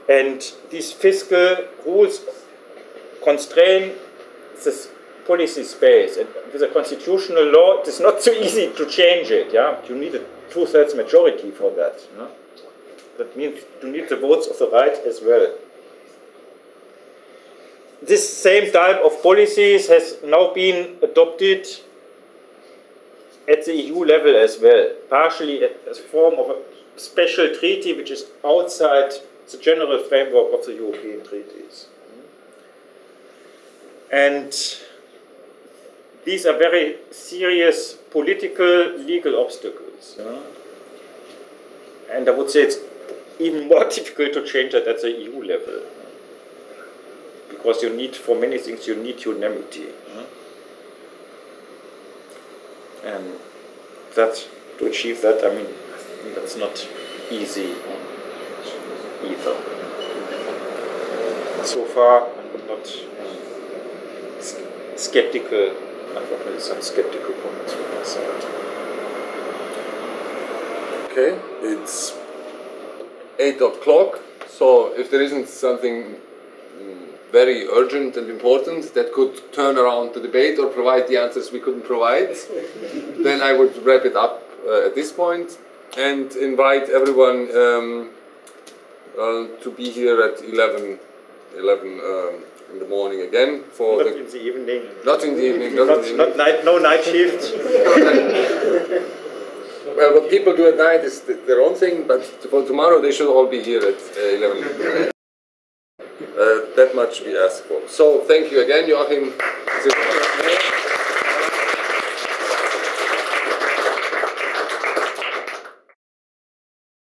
And these fiscal rules constrain this policy space, and with a constitutional law it is not so easy to change it. Yeah? You need a two-thirds majority for that. Yeah? That means you need the votes of the right as well. This same type of policies has now been adopted at the E U level as well, partially as a form of a special treaty which is outside the general framework of the European treaties. And these are very serious political, legal obstacles. Yeah. And I would say it's even more difficult to change that at the E U level, because you need, for many things, you need unanimity. Yeah. And that, to achieve that, I mean, that's not easy either. So far, I'm not um, skeptical, unfortunately, some skeptical comments from my side. Okay, it's eight o'clock, so if there isn't something very urgent and important that could turn around the debate or provide the answers we couldn't provide, then I would wrap it up uh, at this point and invite everyone um, uh, to be here at eleven, eleven um, in the morning again. For not the, in the evening. Not in the evening. Not, not, in the evening. not night, no night shift. Well, what people do at night is their own thing, but for tomorrow they should all be here at uh, eleven. Uh, that much we ask for. So, thank you again, Joachim.